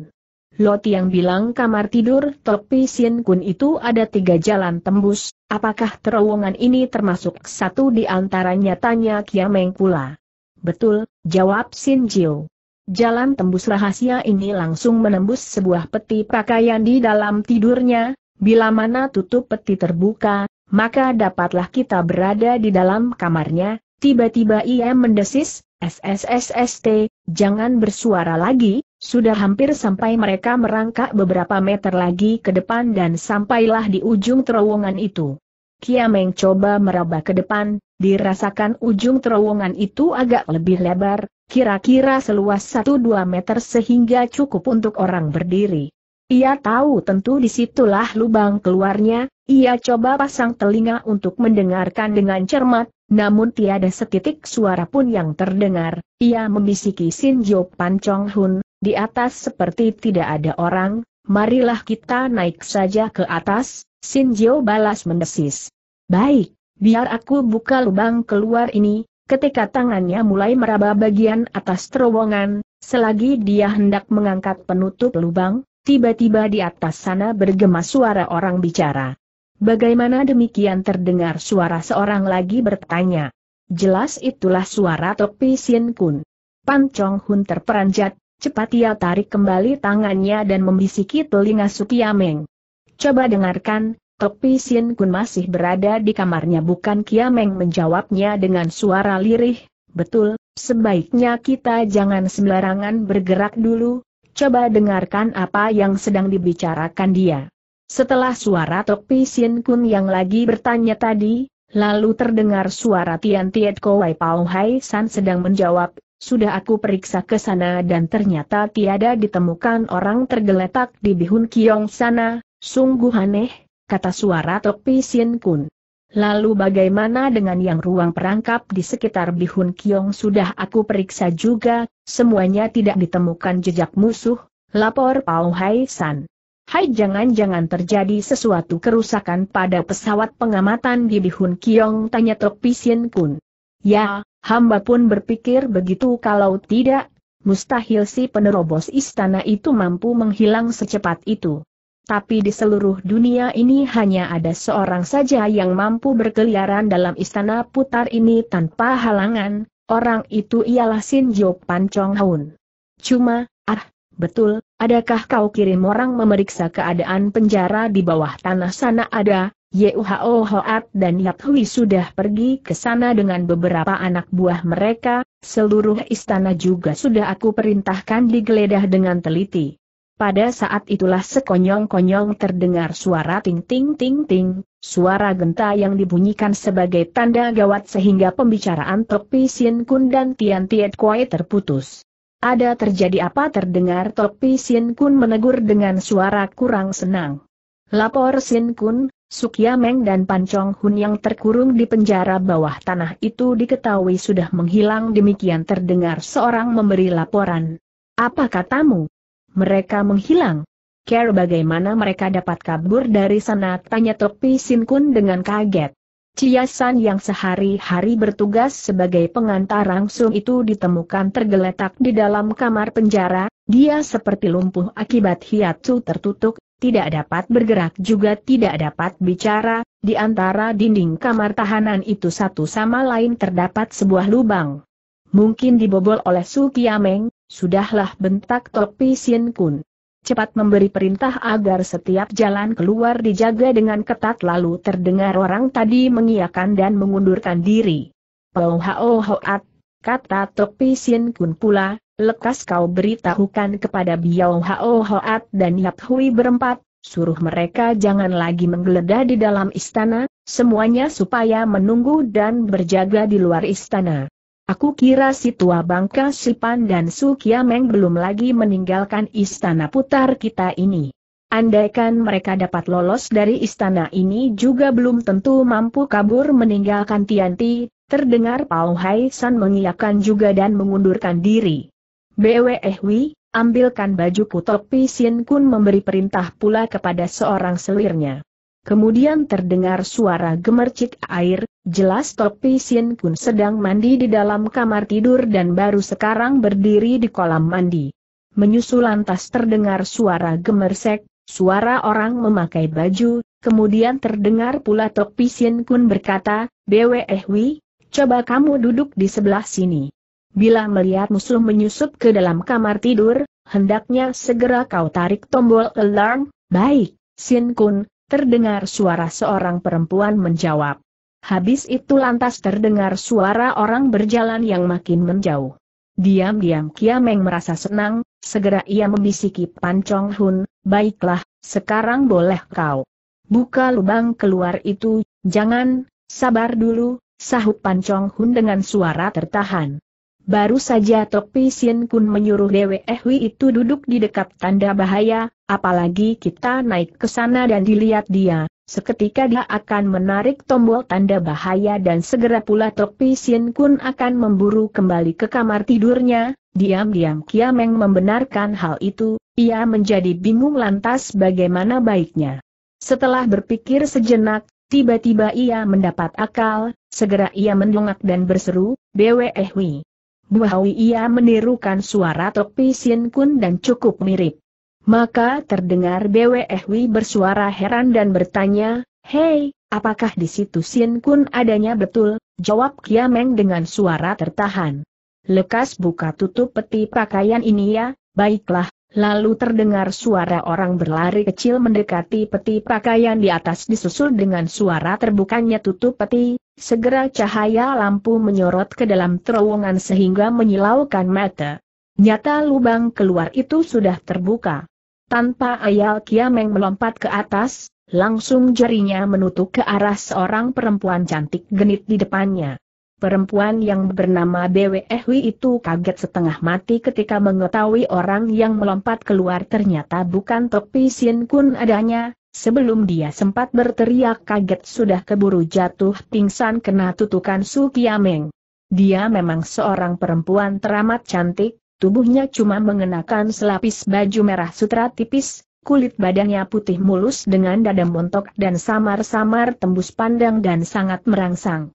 Loti yang bilang kamar tidur Topi Sin Kun itu ada tiga jalan tembus, apakah terowongan ini termasuk satu di antaranya, tanya Kiameng pula. Betul, jawab Sin Jiu. Jalan tembus rahasia ini langsung menembus sebuah peti pakaian di dalam tidurnya, bila mana tutup peti terbuka, maka dapatlah kita berada di dalam kamarnya. Tiba-tiba ia mendesis, SSSST, jangan bersuara lagi, sudah hampir sampai. Mereka merangkak beberapa meter lagi ke depan dan sampailah di ujung terowongan itu. Kiameng coba meraba ke depan, dirasakan ujung terowongan itu agak lebih lebar, kira-kira seluas satu sampai dua meter sehingga cukup untuk orang berdiri. Ia tahu tentu disitulah lubang keluarnya, ia coba pasang telinga untuk mendengarkan dengan cermat, namun tiada setitik suara pun yang terdengar. Ia membisiki Sin Jiu Pancong Hun, di atas seperti tidak ada orang, marilah kita naik saja ke atas, Sin Jiu balas mendesis. Baik, biar aku buka lubang keluar ini. Ketika tangannya mulai meraba bagian atas terowongan, selagi dia hendak mengangkat penutup lubang, tiba-tiba di atas sana bergema suara orang bicara. Bagaimana demikian? Terdengar suara seorang lagi bertanya. Jelas itulah suara Topi Sin Kun. Pancong Hun terperanjat, cepat ia tarik kembali tangannya dan membisiki telinga Kiameng. Coba dengarkan. Topi Sin Kun masih berada di kamarnya bukan? Kiameng menjawabnya dengan suara lirih, betul, sebaiknya kita jangan sembarangan bergerak dulu, coba dengarkan apa yang sedang dibicarakan dia. Setelah suara Topi Sin Kun yang lagi bertanya tadi, lalu terdengar suara Tian Tiet Kowai Pao Hai San sedang menjawab, sudah aku periksa ke sana dan ternyata tiada ditemukan orang tergeletak di Bihun Kiong sana, sungguh aneh, kata suara Topi Sin Kun. Lalu bagaimana dengan yang ruang perangkap di sekitar Bihun Kiong? Sudah aku periksa juga, semuanya tidak ditemukan jejak musuh, lapor Pao Hai San. Hai, jangan-jangan terjadi sesuatu kerusakan pada pesawat pengamatan di Bihun Kiong, tanya Topi Sin Kun. Ya, hamba pun berpikir begitu. Kalau tidak, mustahil si penerobos istana itu mampu menghilang secepat itu. Tapi di seluruh dunia ini hanya ada seorang saja yang mampu berkeliaran dalam istana putar ini tanpa halangan, orang itu ialah Sin Jo Pan Chong Hun. Cuma, ah, betul, adakah kau kirim orang memeriksa keadaan penjara di bawah tanah sana? Ada, Yuho Hoat dan Yat Hui sudah pergi ke sana dengan beberapa anak buah mereka, seluruh istana juga sudah aku perintahkan digeledah dengan teliti. Pada saat itulah sekonyong-konyong terdengar suara ting-ting-ting-ting, suara genta yang dibunyikan sebagai tanda gawat sehingga pembicaraan Tok Pi Sin Kun dan Tian Tiet Kuai terputus. Ada terjadi apa? Terdengar Tok Pi Sin Kun menegur dengan suara kurang senang. Lapor Sin Kun, Sukya Meng dan Pan Chong Hun yang terkurung di penjara bawah tanah itu diketahui sudah menghilang. Demikian terdengar seorang memberi laporan. Apa katamu? Mereka menghilang. Kira bagaimana mereka dapat kabur dari sana? Tanya Tok Pi Sin Kun dengan kaget. Chia San yang sehari-hari bertugas sebagai pengantar langsung itu ditemukan tergeletak di dalam kamar penjara. Dia seperti lumpuh akibat hiatsu tertutup, tidak dapat bergerak juga tidak dapat bicara. Di antara dinding kamar tahanan itu satu sama lain terdapat sebuah lubang. Mungkin dibobol oleh Su Kiameng. Sudahlah, bentak Tok Pi Sin Kun. Cepat memberi perintah agar setiap jalan keluar dijaga dengan ketat. Lalu terdengar orang tadi mengiyakan dan mengundurkan diri. Pau Hao Hoat, kata Tok Pi Sin Kun pula, lekas kau beritahukan kepada Biao Hao Hoat dan Yap Hui berempat, suruh mereka jangan lagi menggeledah di dalam istana, semuanya supaya menunggu dan berjaga di luar istana. Aku kira si tua bangka Sipan dan Su Kiameng belum lagi meninggalkan istana putar kita ini. Andaikan mereka dapat lolos dari istana ini juga belum tentu mampu kabur meninggalkan Tianti. Terdengar Pao Hai San mengiyakan juga dan mengundurkan diri. Bwehwi, ambilkan bajuku. Tok Pi Sin Kun memberi perintah pula kepada seorang selirnya. Kemudian terdengar suara gemercik air, jelas Tok Pi Sin Kun sedang mandi di dalam kamar tidur dan baru sekarang berdiri di kolam mandi. Menyusul lantas terdengar suara gemersek, suara orang memakai baju, kemudian terdengar pula Tok Pi Sin Kun berkata, Bwehwi, coba kamu duduk di sebelah sini. Bila melihat musuh menyusup ke dalam kamar tidur, hendaknya segera kau tarik tombol alarm. Baik, Sin Kun. Terdengar suara seorang perempuan menjawab. Habis itu lantas terdengar suara orang berjalan yang makin menjauh. Diam-diam Kiameng merasa senang, segera ia membisiki Pan Chong Hun, baiklah, sekarang boleh kau buka lubang keluar itu. Jangan, sabar dulu, sahut Pan Chong Hun dengan suara tertahan. Baru saja Tok Pi Sin Kun menyuruh Bwehwi itu duduk di dekat tanda bahaya, apalagi kita naik ke sana dan dilihat dia, seketika dia akan menarik tombol tanda bahaya dan segera pula Tok Pi Sin Kun akan memburu kembali ke kamar tidurnya. Diam-diam Kiameng membenarkan hal itu, ia menjadi bingung lantas bagaimana baiknya. Setelah berpikir sejenak, tiba-tiba ia mendapat akal, segera ia mendongak dan berseru, Bwehwi. Buahui, ia menirukan suara Tok Pi Sin Kun dan cukup mirip. Maka terdengar Bwehwi bersuara heran dan bertanya, "Hei, apakah di situ Sin Kun adanya?" "Betul," jawab Kiameng dengan suara tertahan. "Lekas buka tutup peti pakaian ini ya." "Baiklah." Lalu terdengar suara orang berlari kecil mendekati peti pakaian di atas disusul dengan suara terbukanya tutup peti. Segera cahaya lampu menyorot ke dalam terowongan sehingga menyilaukan mata. Nyata lubang keluar itu sudah terbuka. Tanpa ayal Kiameng melompat ke atas, langsung jarinya menutup ke arah seorang perempuan cantik genit di depannya. Perempuan yang bernama Bwehwi itu kaget setengah mati ketika mengetahui orang yang melompat keluar ternyata bukan Tok Pi Sin Kun adanya. Sebelum dia sempat berteriak kaget sudah keburu jatuh pingsan kena tutukan Su Kiameng. Dia memang seorang perempuan teramat cantik, tubuhnya cuma mengenakan selapis baju merah sutra tipis, kulit badannya putih mulus dengan dada montok dan samar-samar tembus pandang dan sangat merangsang.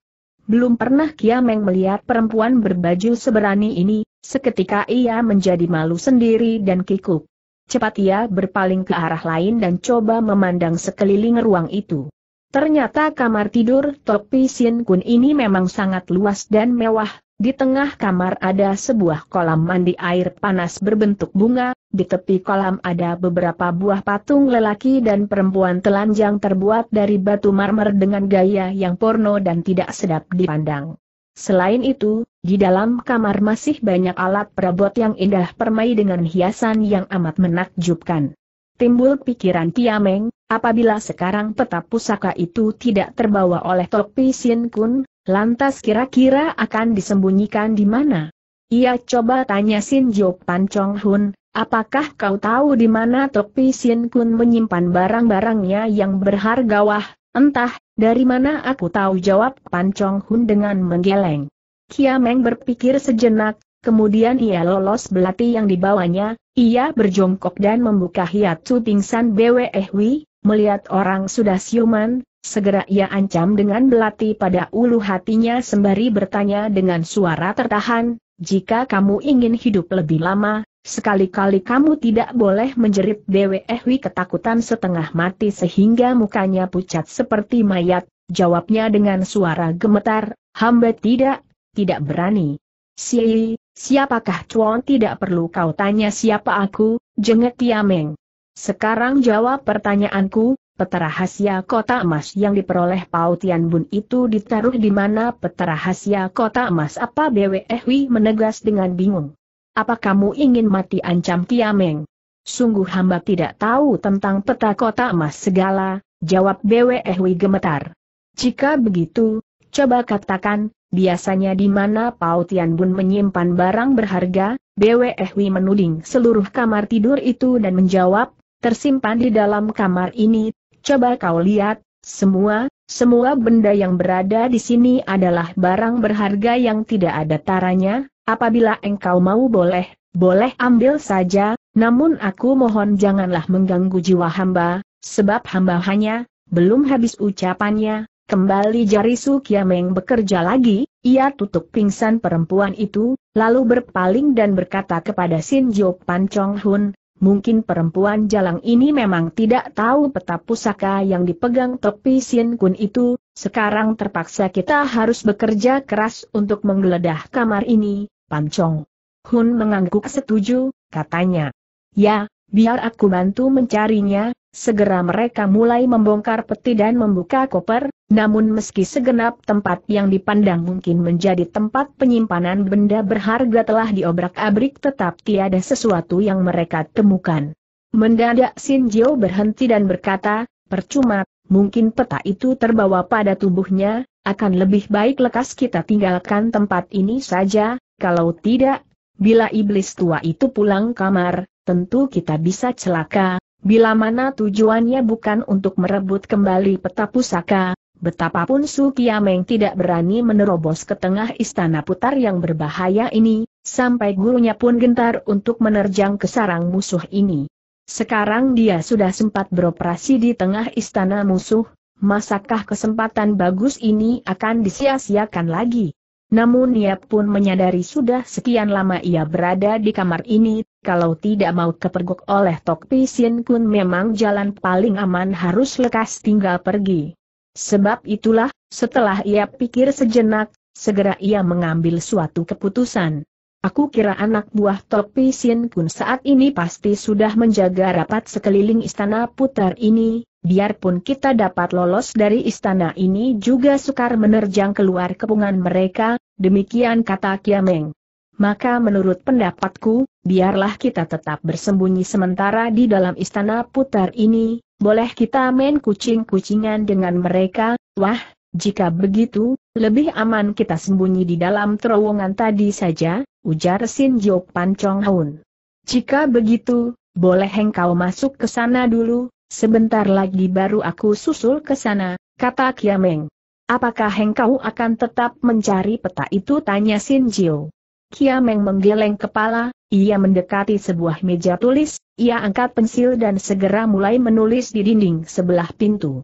Belum pernah Kiameng melihat perempuan berbaju seberani ini, seketika ia menjadi malu sendiri dan kikuk. Cepat ia berpaling ke arah lain dan coba memandang sekeliling ruang itu. Ternyata kamar tidur Topi Sin Kun ini memang sangat luas dan mewah. Di tengah kamar ada sebuah kolam mandi air panas berbentuk bunga, di tepi kolam ada beberapa buah patung lelaki dan perempuan telanjang terbuat dari batu marmer dengan gaya yang porno dan tidak sedap dipandang. Selain itu, di dalam kamar masih banyak alat perabot yang indah permai dengan hiasan yang amat menakjubkan. Timbul pikiran Kiameng, apabila sekarang peta pusaka itu tidak terbawa oleh Topi Sin Kun, lantas kira-kira akan disembunyikan di mana? Ia coba tanya Sin Jo Pan Chong Hun, apakah kau tahu di mana Topi Sin Kun menyimpan barang-barangnya yang berharga? Wah, entah, dari mana aku tahu, jawab Pan Chong Hun dengan menggeleng. Kiameng berpikir sejenak, kemudian ia lolos belati yang dibawanya, ia berjongkok dan membuka hiatsu pingsan Bwehwi, melihat orang sudah siuman, segera ia ancam dengan belati pada ulu hatinya sembari bertanya dengan suara tertahan, jika kamu ingin hidup lebih lama, sekali-kali kamu tidak boleh menjerit. Bwehwi ketakutan setengah mati sehingga mukanya pucat seperti mayat, jawabnya dengan suara gemetar, hamba tidak, tidak berani. Si, siapakah Chuan? Tidak perlu kau tanya siapa aku, jengek Kiameng. Sekarang jawab pertanyaanku, peta rahasia kotak emas yang diperoleh Pao Tian Bun itu ditaruh di mana? Peta rahasia kotak emas apa? Bwehwi menegas dengan bingung. Apa kamu ingin mati, ancam Kiameng? Sungguh hamba tidak tahu tentang peta kota emas segala, jawab Bwehwi gemetar. Jika begitu, coba katakan, biasanya di mana Pao Tian Bun menyimpan barang berharga? Bwehwi menuding seluruh kamar tidur itu dan menjawab, tersimpan di dalam kamar ini. Coba kau lihat, semua, semua benda yang berada di sini adalah barang berharga yang tidak ada taranya. Apabila engkau mau boleh, boleh ambil saja, namun aku mohon janganlah mengganggu jiwa hamba, sebab hamba hanya, belum habis ucapannya, kembali jari Su Kiameng bekerja lagi, ia tutup pingsan perempuan itu, lalu berpaling dan berkata kepada Sin Jo Pan Chong Hun, mungkin perempuan jalang ini memang tidak tahu peta pusaka yang dipegang Topi Sin Kun itu. Sekarang terpaksa kita harus bekerja keras untuk menggeledah kamar ini. Pan Chong Hun mengangguk setuju, katanya. Ya, biar aku bantu mencarinya. Segera mereka mulai membongkar peti dan membuka koper, namun meski segenap tempat yang dipandang mungkin menjadi tempat penyimpanan benda berharga telah diobrak-abrik tetap tiada sesuatu yang mereka temukan. Mendadak Sin Jo berhenti dan berkata, percuma. Mungkin peta itu terbawa pada tubuhnya, akan lebih baik lekas kita tinggalkan tempat ini saja, kalau tidak, bila iblis tua itu pulang kamar, tentu kita bisa celaka, bila mana tujuannya bukan untuk merebut kembali peta pusaka, betapapun Su Kiameng tidak berani menerobos ke tengah istana putar yang berbahaya ini, sampai gurunya pun gentar untuk menerjang ke sarang musuh ini. Sekarang dia sudah sempat beroperasi di tengah istana musuh, masakah kesempatan bagus ini akan disia-siakan lagi? Namun ia pun menyadari sudah sekian lama ia berada di kamar ini, kalau tidak mau kepergok oleh Topi Sin Kun memang jalan paling aman harus lekas tinggal pergi. Sebab itulah, setelah ia pikir sejenak, segera ia mengambil suatu keputusan. Aku kira anak buah Topi Sin Kun saat ini pasti sudah menjaga rapat sekeliling istana putar ini, biarpun kita dapat lolos dari istana ini juga sukar menerjang keluar kepungan mereka, demikian kata Kiameng. Maka menurut pendapatku, biarlah kita tetap bersembunyi sementara di dalam istana putar ini, boleh kita main kucing-kucingan dengan mereka. Wah, jika begitu, lebih aman kita sembunyi di dalam terowongan tadi saja, ujar Sin Jo Pan Chong Hun. Jika begitu, boleh engkau masuk ke sana dulu, sebentar lagi baru aku susul ke sana, kata Kiameng. Apakah engkau akan tetap mencari peta itu, tanya Sin Jo. Kiameng menggeleng kepala, ia mendekati sebuah meja tulis, ia angkat pensil dan segera mulai menulis di dinding sebelah pintu.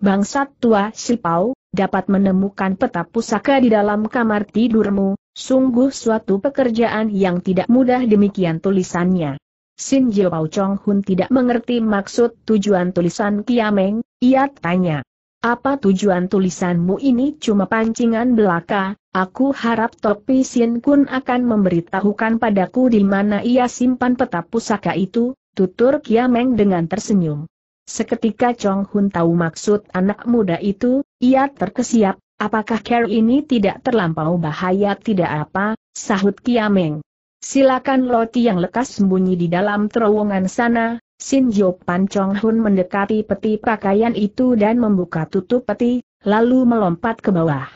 bangsat tua Sipau, dapat menemukan peta pusaka di dalam kamar tidurmu, sungguh suatu pekerjaan yang tidak mudah." Demikian tulisannya. Sin Jiao Chong Hun tidak mengerti maksud tujuan tulisan Kiameng. Ia tanya, "Apa tujuan tulisanmu ini?" "Cuma pancingan belaka, aku harap Topi Sin Kun akan memberitahukan padaku di mana ia simpan peta pusaka itu," tutur Kiameng dengan tersenyum. Seketika Chong Hun tahu maksud anak muda itu, ia terkesiap. "Apakah care ini tidak terlampau bahaya?" "Tidak apa," sahut Kiameng. "Silakan Loti yang lekas sembunyi di dalam terowongan sana." Sin Jopan Chong Hun mendekati peti pakaian itu dan membuka tutup peti, lalu melompat ke bawah.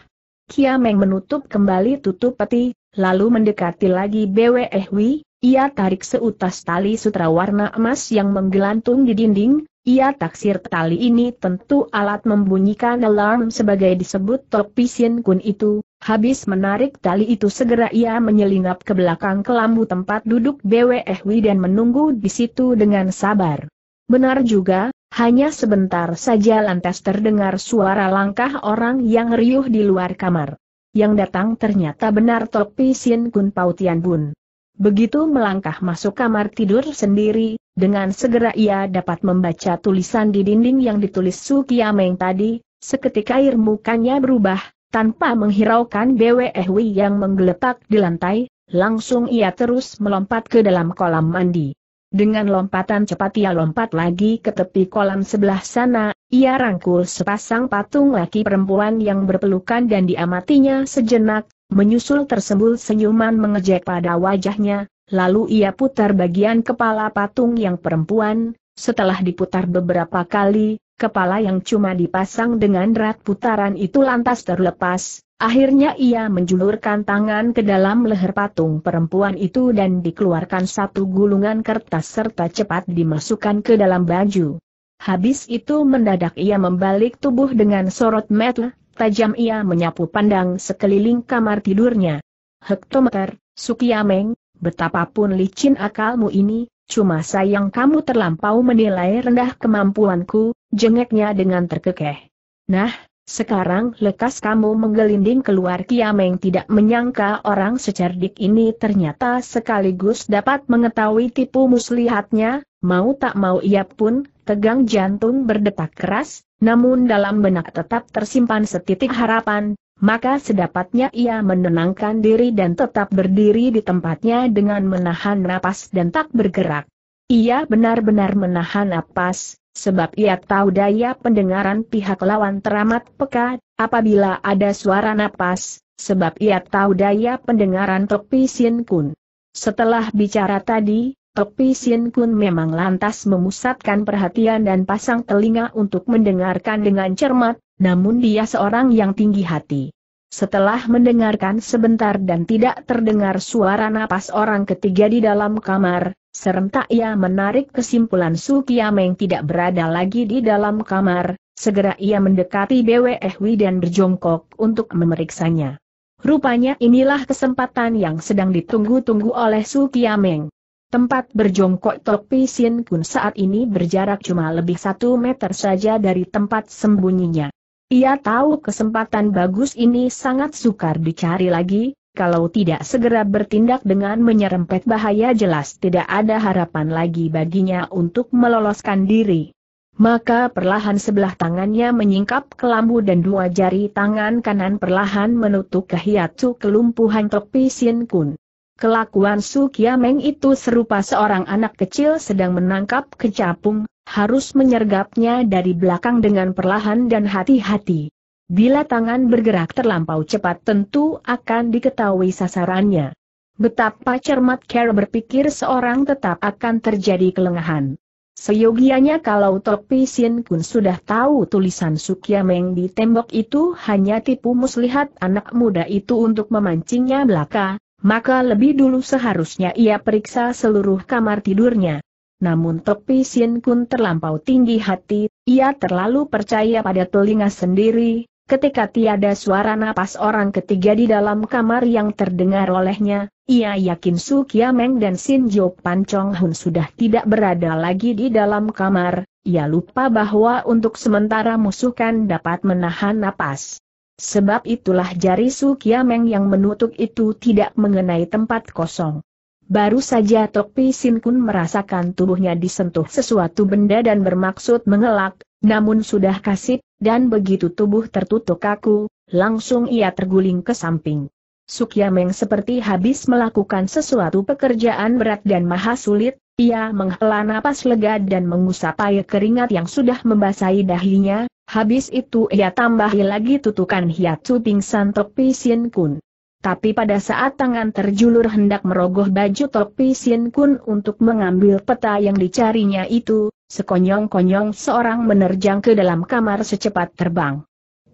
Kiameng menutup kembali tutup peti, lalu mendekati lagi Bwe Hui. Ia tarik seutas tali sutra warna emas yang menggelantung di dinding. Ia taksir tali ini tentu alat membunyikan alarm sebagai disebut Topi Sin Kun itu. Habis menarik tali itu, segera ia menyelinap ke belakang kelambu tempat duduk Bwe Hui dan menunggu di situ dengan sabar. Benar juga, hanya sebentar saja lantas terdengar suara langkah orang yang riuh di luar kamar. Yang datang ternyata benar Topi Sin Kun Pao Tian Bun. Begitu melangkah masuk kamar tidur sendiri, dengan segera ia dapat membaca tulisan di dinding yang ditulis Su Kiameng tadi. Seketika air mukanya berubah, tanpa menghiraukan Bwe Hui yang menggeletak di lantai, langsung ia terus melompat ke dalam kolam mandi. Dengan lompatan cepat ia lompat lagi ke tepi kolam sebelah sana. Ia rangkul sepasang patung laki perempuan yang berpelukan dan diamatinya sejenak, menyusul tersembul senyuman mengejek pada wajahnya. Lalu ia putar bagian kepala patung yang perempuan. Setelah diputar beberapa kali, kepala yang cuma dipasang dengan erat putaran itu lantas terlepas. Akhirnya ia menjulurkan tangan ke dalam leher patung perempuan itu dan dikeluarkan satu gulungan kertas serta cepat dimasukkan ke dalam baju. Habis itu mendadak ia membalik tubuh dengan sorot mata tajam. Ia menyapu pandang sekeliling kamar tidurnya. "Hektometer, Su Kiameng, betapapun licin akalmu ini, cuma sayang kamu terlampau menilai rendah kemampuanku," jengeknya dengan terkekeh. "Nah, sekarang lekas kamu menggelinding keluar." Kiameng tidak menyangka orang secerdik ini ternyata sekaligus dapat mengetahui tipu muslihatnya. Mau tak mau ia pun tegang, jantung berdetak keras, namun dalam benak tetap tersimpan setitik harapan. Maka sedapatnya ia menenangkan diri dan tetap berdiri di tempatnya dengan menahan napas dan tak bergerak. Ia benar-benar menahan napas, sebab ia tahu daya pendengaran pihak lawan teramat peka. Apabila ada suara napas, sebab ia tahu daya pendengaran Topi Sin Kun. Setelah bicara tadi, Topi Sin Kun memang lantas memusatkan perhatian dan pasang telinga untuk mendengarkan dengan cermat. Namun dia seorang yang tinggi hati. Setelah mendengarkan sebentar dan tidak terdengar suara napas orang ketiga di dalam kamar, serentak ia menarik kesimpulan Su Kiameng tidak berada lagi di dalam kamar. Segera ia mendekati Bwe Hui dan berjongkok untuk memeriksanya. Rupanya inilah kesempatan yang sedang ditunggu-tunggu oleh Su Kiameng. Tempat berjongkok Topi Sin Kun saat ini berjarak cuma lebih satu meter saja dari tempat sembunyinya. Ia tahu kesempatan bagus ini sangat sukar dicari lagi. Kalau tidak segera bertindak dengan menyerempet bahaya, jelas tidak ada harapan lagi baginya untuk meloloskan diri. Maka perlahan sebelah tangannya menyingkap kelambu dan dua jari tangan kanan perlahan menutup kehiatu kelumpuhan Topi Sin Kun. Kelakuan Su Kiameng itu serupa seorang anak kecil sedang menangkap kecapung, harus menyergapnya dari belakang dengan perlahan dan hati-hati. Bila tangan bergerak terlampau cepat tentu akan diketahui sasarannya. Betapa cermat Care berpikir seorang tetap akan terjadi kelengahan. Seyogianya kalau Topi Sin Kun sudah tahu tulisan Su Kiameng di tembok itu hanya tipu muslihat anak muda itu untuk memancingnya belaka, maka lebih dulu seharusnya ia periksa seluruh kamar tidurnya. Namun Topi Sin Kun terlampau tinggi hati, ia terlalu percaya pada telinga sendiri. Ketika tiada suara napas orang ketiga di dalam kamar yang terdengar olehnya, ia yakin Su Kiameng dan Sin Jopan Chong Hun sudah tidak berada lagi di dalam kamar. ia lupa bahwa untuk sementara musuh kan dapat menahan napas. Sebab itulah jari Su Kiameng yang menutup itu tidak mengenai tempat kosong. Baru saja Tok Pi Sin Kun merasakan tubuhnya disentuh sesuatu benda dan bermaksud mengelak, namun sudah kasip, dan begitu tubuh tertutup kaku, langsung ia terguling ke samping. Su Kiameng seperti habis melakukan sesuatu pekerjaan berat dan maha sulit. Ia menghela napas lega dan mengusap air keringat yang sudah membasahi dahinya, habis itu ia tambahi lagi tutukan hiatsu pingsan Tok Pi Sin Kun. Tapi pada saat tangan terjulur hendak merogoh baju Tok Pi Sin Kun untuk mengambil peta yang dicarinya itu, sekonyong-konyong seorang menerjang ke dalam kamar secepat terbang.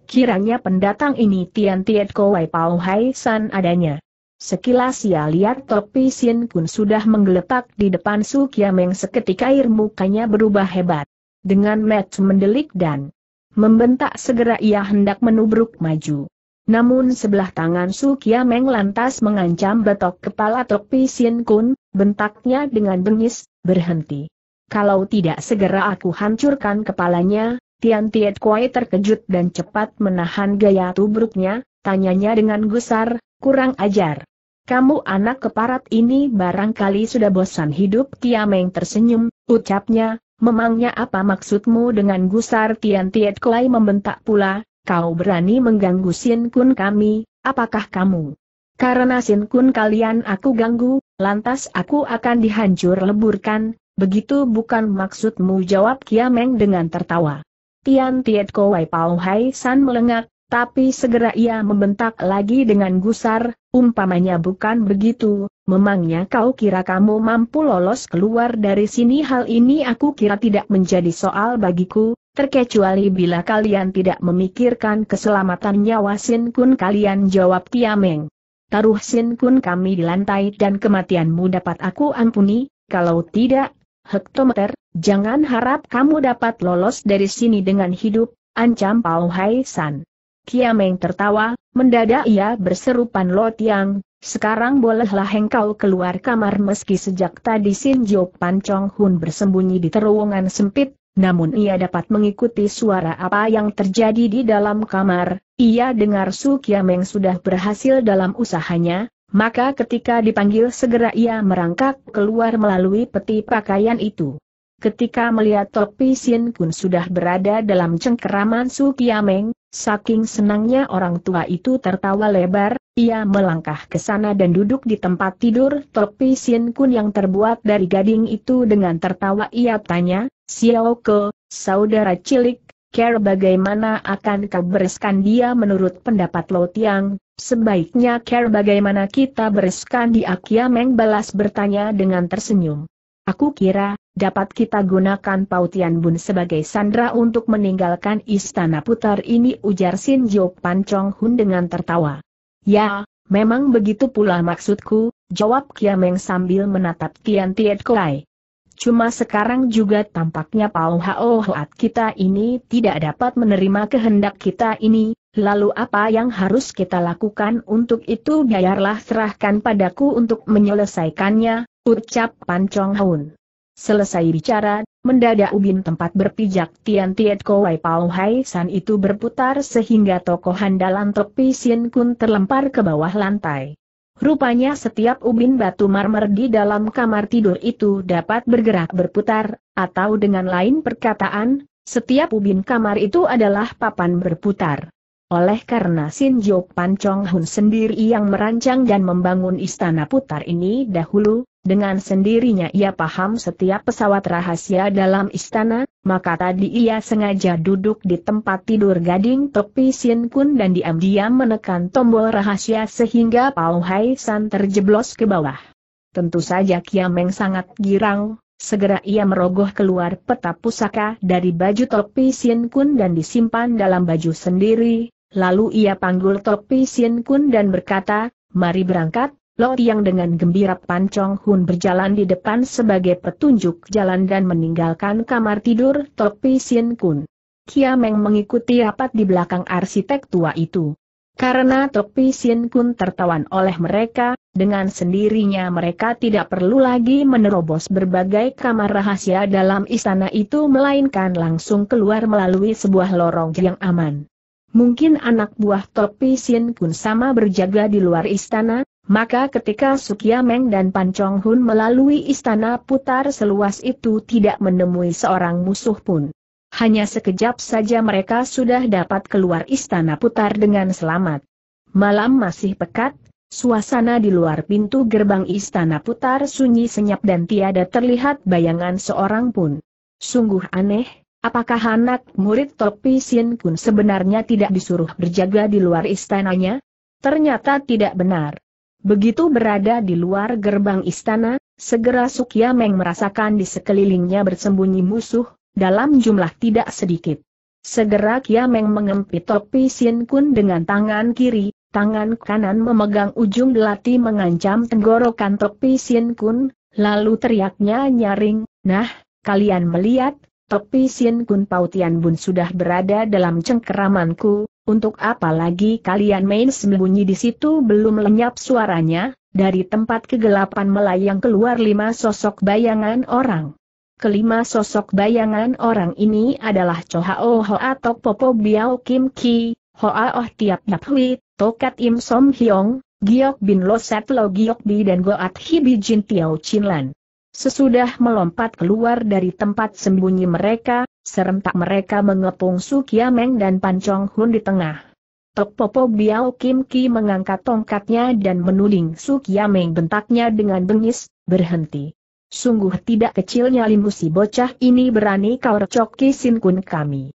Kiranya pendatang ini Tian Tiet Kowai Pao Hai San adanya. Sekilas ia lihat Tok Pi Sin Kun sudah menggeletak di depan Su Kiameng, seketika air mukanya berubah hebat. Dengan mata mendelik dan membentak segera ia hendak menubruk maju. Namun sebelah tangan Su Kiameng lantas mengancam betok kepala Tok Pi Sin Kun, bentaknya dengan bengis, "Berhenti. Kalau tidak segera aku hancurkan kepalanya." Tian Tiet Kuai terkejut dan cepat menahan gaya tubruknya, tanyanya dengan gusar, "Kurang ajar. Kamu anak keparat ini barangkali sudah bosan hidup." Kiameng tersenyum, ucapnya, "Memangnya apa maksudmu dengan gusar?" Tian Tiet Kuai membentak pula, "Kau berani mengganggu Sin Kun kami, apakah kamu? Karena Sin Kun kalian aku ganggu, lantas aku akan dihancur leburkan, begitu bukan maksudmu?" jawab Kiameng dengan tertawa. Tian Tiet Kuai Pao Hai San melengak, tapi segera ia membentak lagi dengan gusar, "Umpamanya bukan begitu, memangnya kau kira kamu mampu lolos keluar dari sini? Hal ini aku kira tidak menjadi soal bagiku, terkecuali bila kalian tidak memikirkan keselamatan nyawa Sin Kun kalian." Jawab Kiameng, "Taruh Sin Kun kami di lantai dan kematianmu dapat aku ampuni, kalau tidak, hektometer, jangan harap kamu dapat lolos dari sini dengan hidup," ancam Pao Hai San. Kiameng tertawa, mendadak ia berseru, "Panlo Tiang, sekarang bolehlah engkau keluar kamar." Meski sejak tadi Sin Jok Pan Chong Hun bersembunyi di terowongan sempit, namun ia dapat mengikuti suara apa yang terjadi di dalam kamar. Ia dengar Su Kiameng sudah berhasil dalam usahanya, maka ketika dipanggil segera ia merangkak keluar melalui peti pakaian itu. Ketika melihat Tok Pi Sin Kun sudah berada dalam cengkeraman Su Kiameng, saking senangnya orang tua itu tertawa lebar, ia melangkah ke sana dan duduk di tempat tidur Tok Pi Sin Kun yang terbuat dari gading itu. Dengan tertawa ia tanya, "Xiao Ke, saudara cilik, kira bagaimana akan kau bereskan dia? Menurut pendapat Lo Tiang, sebaiknya kira bagaimana kita bereskan dia?" Kiameng balas bertanya dengan tersenyum, "Aku kira dapat kita gunakan Pao Tian Bun sebagai sandera untuk meninggalkan istana putar ini," ujar Sin Jok Pan Chong Hun dengan tertawa. "Ya, memang begitu pula maksudku," jawab Kiameng sambil menatap Tian Tiet Kuai. "Cuma sekarang juga tampaknya Pao Hao Hoat kita ini tidak dapat menerima kehendak kita ini, lalu apa yang harus kita lakukan? Untuk itu biarlah serahkan padaku untuk menyelesaikannya," ucap Pan Chong Hun. Selesai bicara, mendadak ubin tempat berpijak Tian Tiet Kowai Pao Hai San itu berputar sehingga toko handalan Tok Pi Sin Kun terlempar ke bawah lantai. Rupanya setiap ubin batu marmer di dalam kamar tidur itu dapat bergerak berputar, atau dengan lain perkataan, setiap ubin kamar itu adalah papan berputar. Oleh karena Sin Jok Pan Chong Hun sendiri yang merancang dan membangun istana putar ini dahulu, dengan sendirinya ia paham setiap pesawat rahasia dalam istana, maka tadi ia sengaja duduk di tempat tidur gading Tok Pi Sin Kun dan diam-diam menekan tombol rahasia sehingga Pao Hai San terjeblos ke bawah. Tentu saja Kiameng sangat girang, segera ia merogoh keluar peta pusaka dari baju Tok Pi Sin Kun dan disimpan dalam baju sendiri. Lalu ia panggul Tok Pi Sin Kun dan berkata, "Mari berangkat." Lo Tiang dengan gembira Pan Chong Hun berjalan di depan sebagai petunjuk jalan dan meninggalkan kamar tidur Tok Pi Sin Kun. Kiameng mengikuti rapat di belakang arsitek tua itu. Karena Tok Pi Sin Kun tertawan oleh mereka, Dengan sendirinya mereka tidak perlu lagi menerobos berbagai kamar rahasia dalam istana itu melainkan langsung keluar melalui sebuah lorong yang aman. Mungkin anak buah Topi Sin Kun sama berjaga di luar istana, maka ketika Sukia Meng dan Pan Chong Hun melalui istana putar seluas itu tidak menemui seorang musuh pun. Hanya sekejap saja mereka sudah dapat keluar istana putar dengan selamat. Malam masih pekat. Suasana di luar pintu gerbang istana putar sunyi senyap dan tiada terlihat bayangan seorang pun. Sungguh aneh, apakah anak murid Topi Sin Kun sebenarnya tidak disuruh berjaga di luar istananya? Ternyata tidak benar. Begitu berada di luar gerbang istana, segera Sukia Meng merasakan di sekelilingnya bersembunyi musuh, dalam jumlah tidak sedikit. Segera Kia Meng mengempit Topi Sin Kun dengan tangan kiri. Tangan kanan memegang ujung belati mengancam tenggorokan Topi Sin Kun, lalu teriaknya nyaring, "Nah, kalian melihat, Topi Sin Kun Pautian Bun sudah berada dalam cengkeramanku, untuk apa lagi kalian main sembunyi di situ?" Belum lenyap suaranya, dari tempat kegelapan melayang keluar lima sosok bayangan orang. Kelima sosok bayangan orang ini adalah Chohao Hoa Tok Popo Biao Kim Ki, Hoa Oh Tiap Yap Hui, Tokat Im Som Hyong, Giok Bin Lo Set Lo Giok Bi dan Goat Hibi Jin Tiao Chin Lan. Sesudah melompat keluar dari tempat sembunyi mereka, serentak mereka mengepung Sukia Meng dan Pan Chong Hun di tengah. Tok Popo Biao Kim Ki mengangkat tongkatnya dan menuding Sukia Meng, bentaknya dengan bengis, "Berhenti. Sungguh tidak kecilnya limu si bocah ini berani kau recoki Sin Kun kami.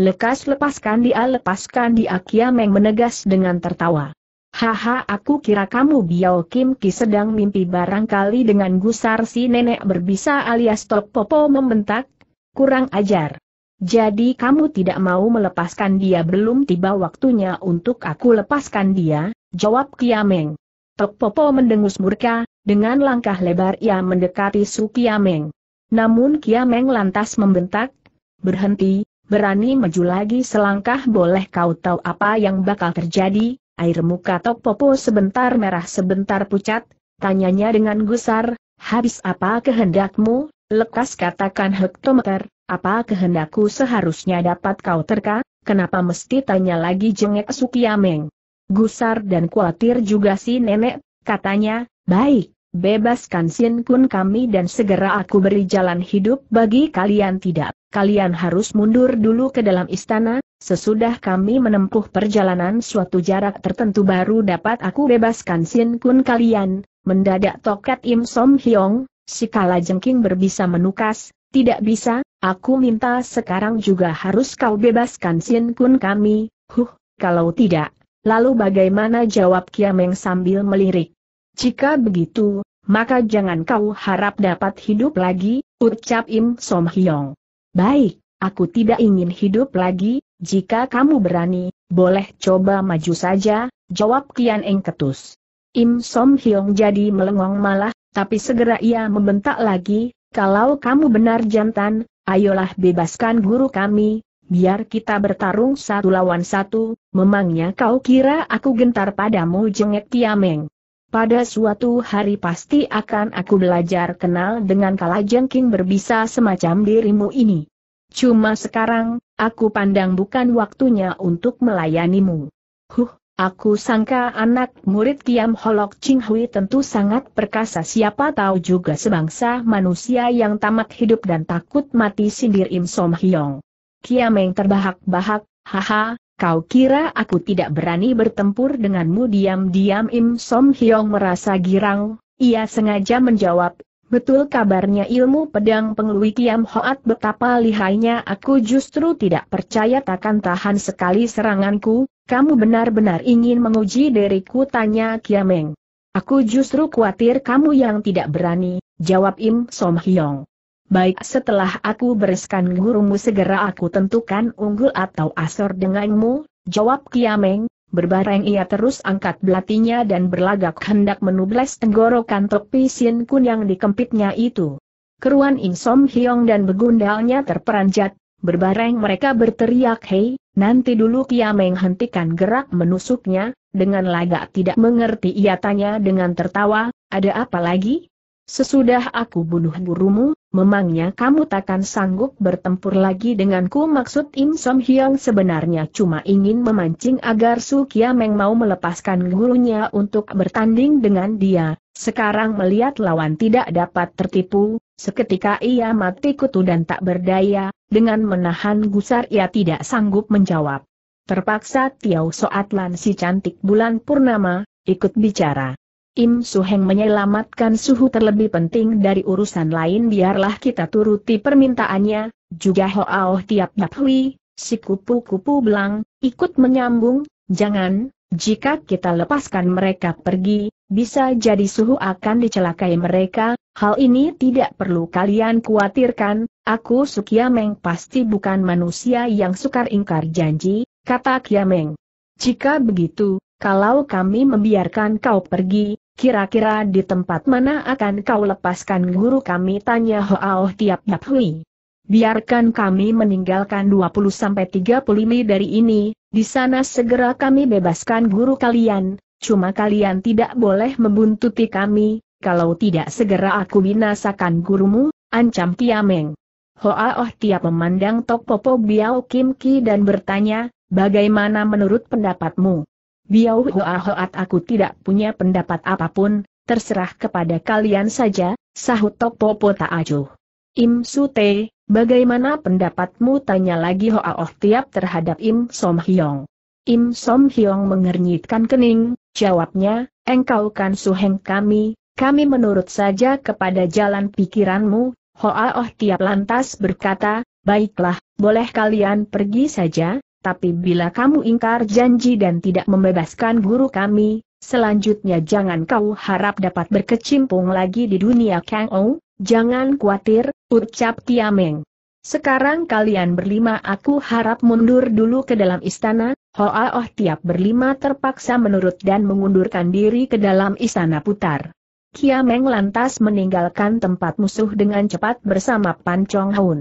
Lekas lepaskan dia, lepaskan dia." Kia Meng menegas dengan tertawa. "Haha, aku kira kamu Biao Kim Ki sedang mimpi barangkali." Dengan gusar si nenek berbisa alias Tok Popo membentak, "Kurang ajar. Jadi kamu tidak mau melepaskan dia?" "Belum tiba waktunya untuk aku lepaskan dia," jawab Kia Meng. Tok Popo mendengus murka, dengan langkah lebar ia mendekati Sukia Meng. Namun Kia Meng lantas membentak, "Berhenti. Berani maju lagi selangkah, boleh kau tahu apa yang bakal terjadi?" Air muka Tok Popo sebentar merah sebentar pucat, tanyanya dengan gusar, "Habis apa kehendakmu? Lekas katakan." "Hektometer, apa kehendakku seharusnya dapat kau terka, kenapa mesti tanya lagi?" jengek Sukia Meng. Gusar dan khawatir juga si nenek, katanya, "Baik, bebaskan Sin Kun kami dan segera aku beri jalan hidup bagi kalian." "Tidak. Kalian harus mundur dulu ke dalam istana, sesudah kami menempuh perjalanan suatu jarak tertentu baru dapat aku bebaskan Sin Kun kalian." Mendadak tokat Im Som Hyong, si kalajengking berbisa menukas, "Tidak bisa, aku minta sekarang juga harus kau bebaskan Sin Kun kami." "Huh, kalau tidak, lalu bagaimana?" jawab Kia Meng sambil melirik. "Jika begitu, maka jangan kau harap dapat hidup lagi," ucap Im Som Hyong. "Baik, aku tidak ingin hidup lagi, jika kamu berani, boleh coba maju saja," jawab Kian Eng ketus. Im Som Hyong jadi melengong malah, tapi segera ia membentak lagi, "Kalau kamu benar jantan, ayolah bebaskan guru kami, biar kita bertarung satu lawan satu." "Memangnya kau kira aku gentar padamu?" jengek Kia Meng. "Pada suatu hari pasti akan aku belajar kenal dengan kalajengking berbisa semacam dirimu ini. Cuma sekarang, aku pandang bukan waktunya untuk melayanimu." "Huh, aku sangka anak murid Kiam Holok Ching Hui tentu sangat perkasa, siapa tahu juga sebangsa manusia yang tamat hidup dan takut mati," sindir Im Som Hyong. Kia Meng terbahak-bahak, "Haha. Kau kira aku tidak berani bertempur denganmu?" Diam-diam Im Som Hyong merasa girang, ia sengaja menjawab, "Betul kabarnya ilmu pedang penglui Kiam Hoat betapa lihainya, aku justru tidak percaya takkan tahan sekali seranganku." "Kamu benar-benar ingin menguji diriku?" tanya Kia Meng. "Aku justru khawatir kamu yang tidak berani," jawab Im Som Hyong. "Baik, setelah aku bereskan gurumu segera aku tentukan unggul atau asor denganmu," jawab Kia Meng. Berbareng ia terus angkat belatinya dan berlagak hendak menubles tenggorokan Topi Sin Kun yang dikempitnya itu. Keruan Im Som Hyong dan begundalnya terperanjat, berbareng mereka berteriak, "Hei, nanti dulu!" Kia Meng hentikan gerak menusuknya, dengan lagak tidak mengerti ia tanya dengan tertawa, ada apa lagi? Sesudah aku bunuh gurumu, memangnya kamu takkan sanggup bertempur lagi denganku? Maksud Im Som Hyang sebenarnya cuma ingin memancing agar Su Kiameng mau melepaskan gurunya untuk bertanding dengan dia, sekarang melihat lawan tidak dapat tertipu, seketika ia mati kutu dan tak berdaya, dengan menahan gusar ia tidak sanggup menjawab. Terpaksa Tiau Soat lan si cantik bulan purnama, ikut bicara. Im Suheng menyelamatkan suhu terlebih penting dari urusan lain, biarlah kita turuti permintaannya, juga Hoao Tiap Yaphui, si kupu-kupu belang, ikut menyambung, jangan, jika kita lepaskan mereka pergi, bisa jadi suhu akan dicelakai mereka, hal ini tidak perlu kalian khawatirkan, aku Su Kiameng pasti bukan manusia yang sukar ingkar janji, kata Kiameng. Jika begitu, kalau kami membiarkan kau pergi, kira-kira di tempat mana akan kau lepaskan guru kami? Tanya Hoao Tiap Yaphui. Biarkan kami meninggalkan dua puluh sampai tiga puluh mil dari ini, di sana segera kami bebaskan guru kalian, cuma kalian tidak boleh membuntuti kami, kalau tidak segera aku binasakan gurumu, ancam Kiameng. Hoao Tiap memandang Tok Popo Biao Kim Ki dan bertanya, bagaimana menurut pendapatmu? Biau Hoa Hoat, aku tidak punya pendapat apapun, terserah kepada kalian saja, sahut Tok Popo Tak Acuh. Im Su Te, bagaimana pendapatmu? Tanya lagi Hoa Oh Tiap terhadap Im Som Hyong. Im Som Hyong mengernyitkan kening, jawabnya, engkau kan suheng kami, kami menurut saja kepada jalan pikiranmu. Hoa Oh Tiap lantas berkata, baiklah, boleh kalian pergi saja. Tapi bila kamu ingkar janji dan tidak membebaskan guru kami, selanjutnya jangan kau harap dapat berkecimpung lagi di dunia Kang Ou. Jangan khawatir, ucap Kiameng. Sekarang kalian berlima aku harap mundur dulu ke dalam istana. Hoa Oh Tiap berlima terpaksa menurut dan mengundurkan diri ke dalam istana putar. Kiameng lantas meninggalkan tempat musuh dengan cepat bersama Pan Chong Hun.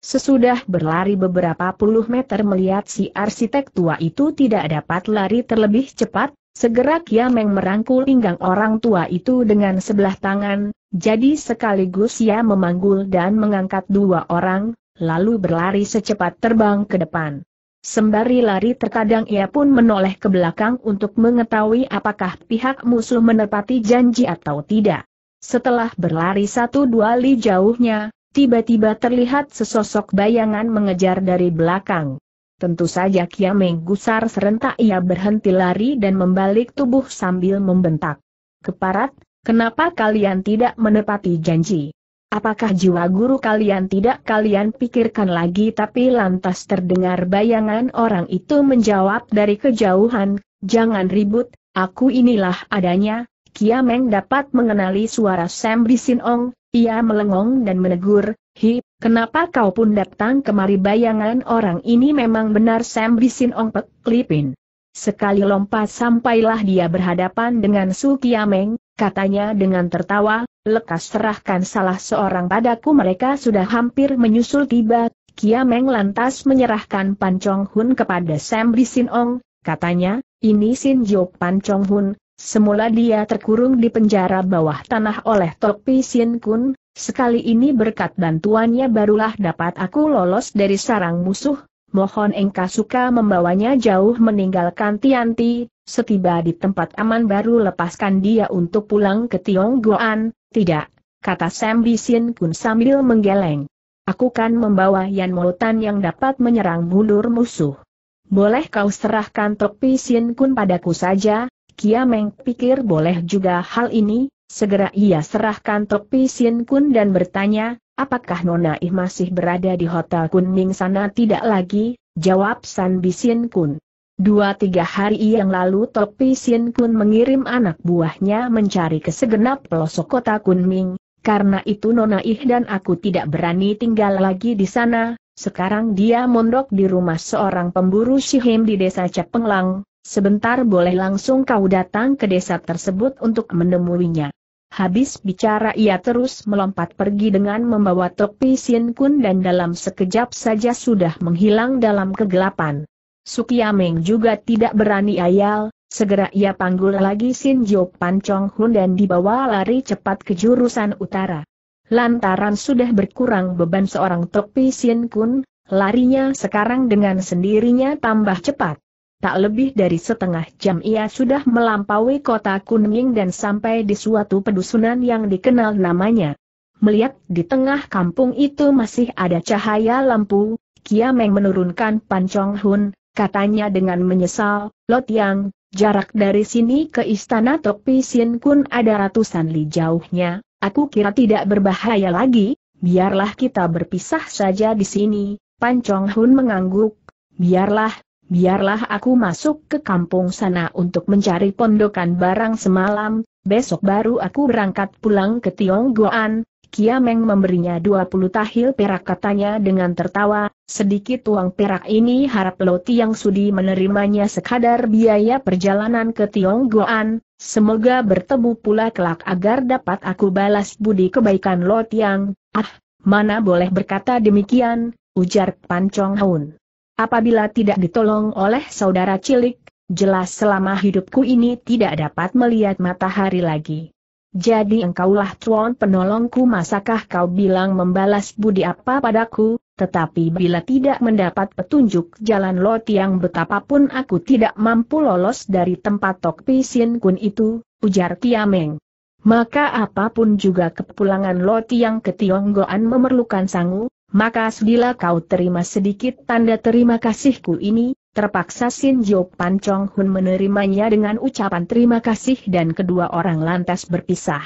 Sesudah berlari beberapa puluh meter melihat si arsitek tua itu tidak dapat lari terlebih cepat, segera Kiameng merangkul pinggang orang tua itu dengan sebelah tangan, jadi sekaligus ia memanggul dan mengangkat dua orang, lalu berlari secepat terbang ke depan. Sembari lari terkadang ia pun menoleh ke belakang untuk mengetahui apakah pihak musuh menepati janji atau tidak. Setelah berlari satu dua li jauhnya, tiba-tiba terlihat sesosok bayangan mengejar dari belakang. Tentu saja Kiameng gusar, serentak ia berhenti lari dan membalik tubuh sambil membentak. Keparat, kenapa kalian tidak menepati janji? Apakah jiwa guru kalian tidak kalian pikirkan lagi? Tapi lantas terdengar bayangan orang itu menjawab dari kejauhan, jangan ribut, aku inilah adanya. Kiameng dapat mengenali suara Sam Bisinong. Ia melengong dan menegur, hi, kenapa kau pun datang kemari? Bayangan orang ini memang benar Sam Bisinong Pek Lipin. Sekali lompat sampailah dia berhadapan dengan Su Kiameng, katanya dengan tertawa, lekas serahkan salah seorang padaku. Mereka sudah hampir menyusul tiba. Kiameng lantas menyerahkan Pan Chong Hun kepada Sam Bisinong, katanya, ini Sin Jok Pan Chong Hun. Semula dia terkurung di penjara bawah tanah oleh Topi Sin Kun, sekali ini berkat bantuannya barulah dapat aku lolos dari sarang musuh, mohon engkau suka membawanya jauh meninggalkan Tianti, setiba di tempat aman baru lepaskan dia untuk pulang ke Tionggoan. Tidak, kata Sam Bisin Kun sambil menggeleng. Aku kan membawa Yan Moutan yang dapat menyerang mundur musuh. Boleh kau serahkan Topi Sin Kun padaku saja? Kiameng pikir boleh juga hal ini, segera ia serahkan Topi Sin Kun dan bertanya, apakah Nona Ih masih berada di Hotel Kuning sana? Tidak lagi, jawab Sam Bisin Kun. Dua tiga hari yang lalu Topi Sin Kun mengirim anak buahnya mencari ke segenap pelosok kota Kunming, karena itu Nona Ih dan aku tidak berani tinggal lagi di sana, sekarang dia mondok di rumah seorang pemburu sihim di desa Cepenglang. Sebentar boleh langsung kau datang ke desa tersebut untuk menemuinya. Habis bicara ia terus melompat pergi dengan membawa Topi Sin Kun dan dalam sekejap saja sudah menghilang dalam kegelapan. Su Kiameng juga tidak berani ayal, Segera ia panggul lagi Sin Jio Pan Chong Hun dan dibawa lari cepat ke jurusan utara. Lantaran sudah berkurang beban seorang Tok Pi Sin Kun, larinya sekarang dengan sendirinya tambah cepat. Tak lebih dari setengah jam ia sudah melampaui kota Kunming dan sampai di suatu pedusunan yang dikenal namanya. Melihat di tengah kampung itu masih ada cahaya lampu, Kiameng menurunkan Pan Chong Hun, katanya dengan menyesal, "Lo Tiang, jarak dari sini ke istana Tok Pi Sin Kun ada ratusan li jauhnya, aku kira tidak berbahaya lagi, biarlah kita berpisah saja di sini." Pan Chong Hun mengangguk, biarlah, biarlah aku masuk ke kampung sana untuk mencari pondokan barang semalam, besok baru aku berangkat pulang ke Tionggoan." Kiameng memberinya dua puluh tahil perak katanya dengan tertawa, "Sedikit uang perak ini harap Lo Tiang sudi menerimanya sekadar biaya perjalanan ke Tionggoan, semoga bertemu pula kelak agar dapat aku balas budi kebaikan Lo Tiang." "Ah, mana boleh berkata demikian," ujar Pan Chong Hun. "Apabila tidak ditolong oleh saudara cilik, jelas selama hidupku ini tidak dapat melihat matahari lagi. Jadi engkaulah tuan penolongku, masakah kau bilang membalas budi apa padaku, tetapi bila tidak mendapat petunjuk jalan Lo Tiang betapapun aku tidak mampu lolos dari tempat Tok Pi Sin Kun itu," ujar Kiameng. "Maka apapun juga kepulangan Lo Tiang ke Tionggoan memerlukan sangu, maka sudilah kau terima sedikit tanda terima kasihku ini." Terpaksa Sin Jio Pan Chong Hun menerimanya dengan ucapan terima kasih dan kedua orang lantas berpisah.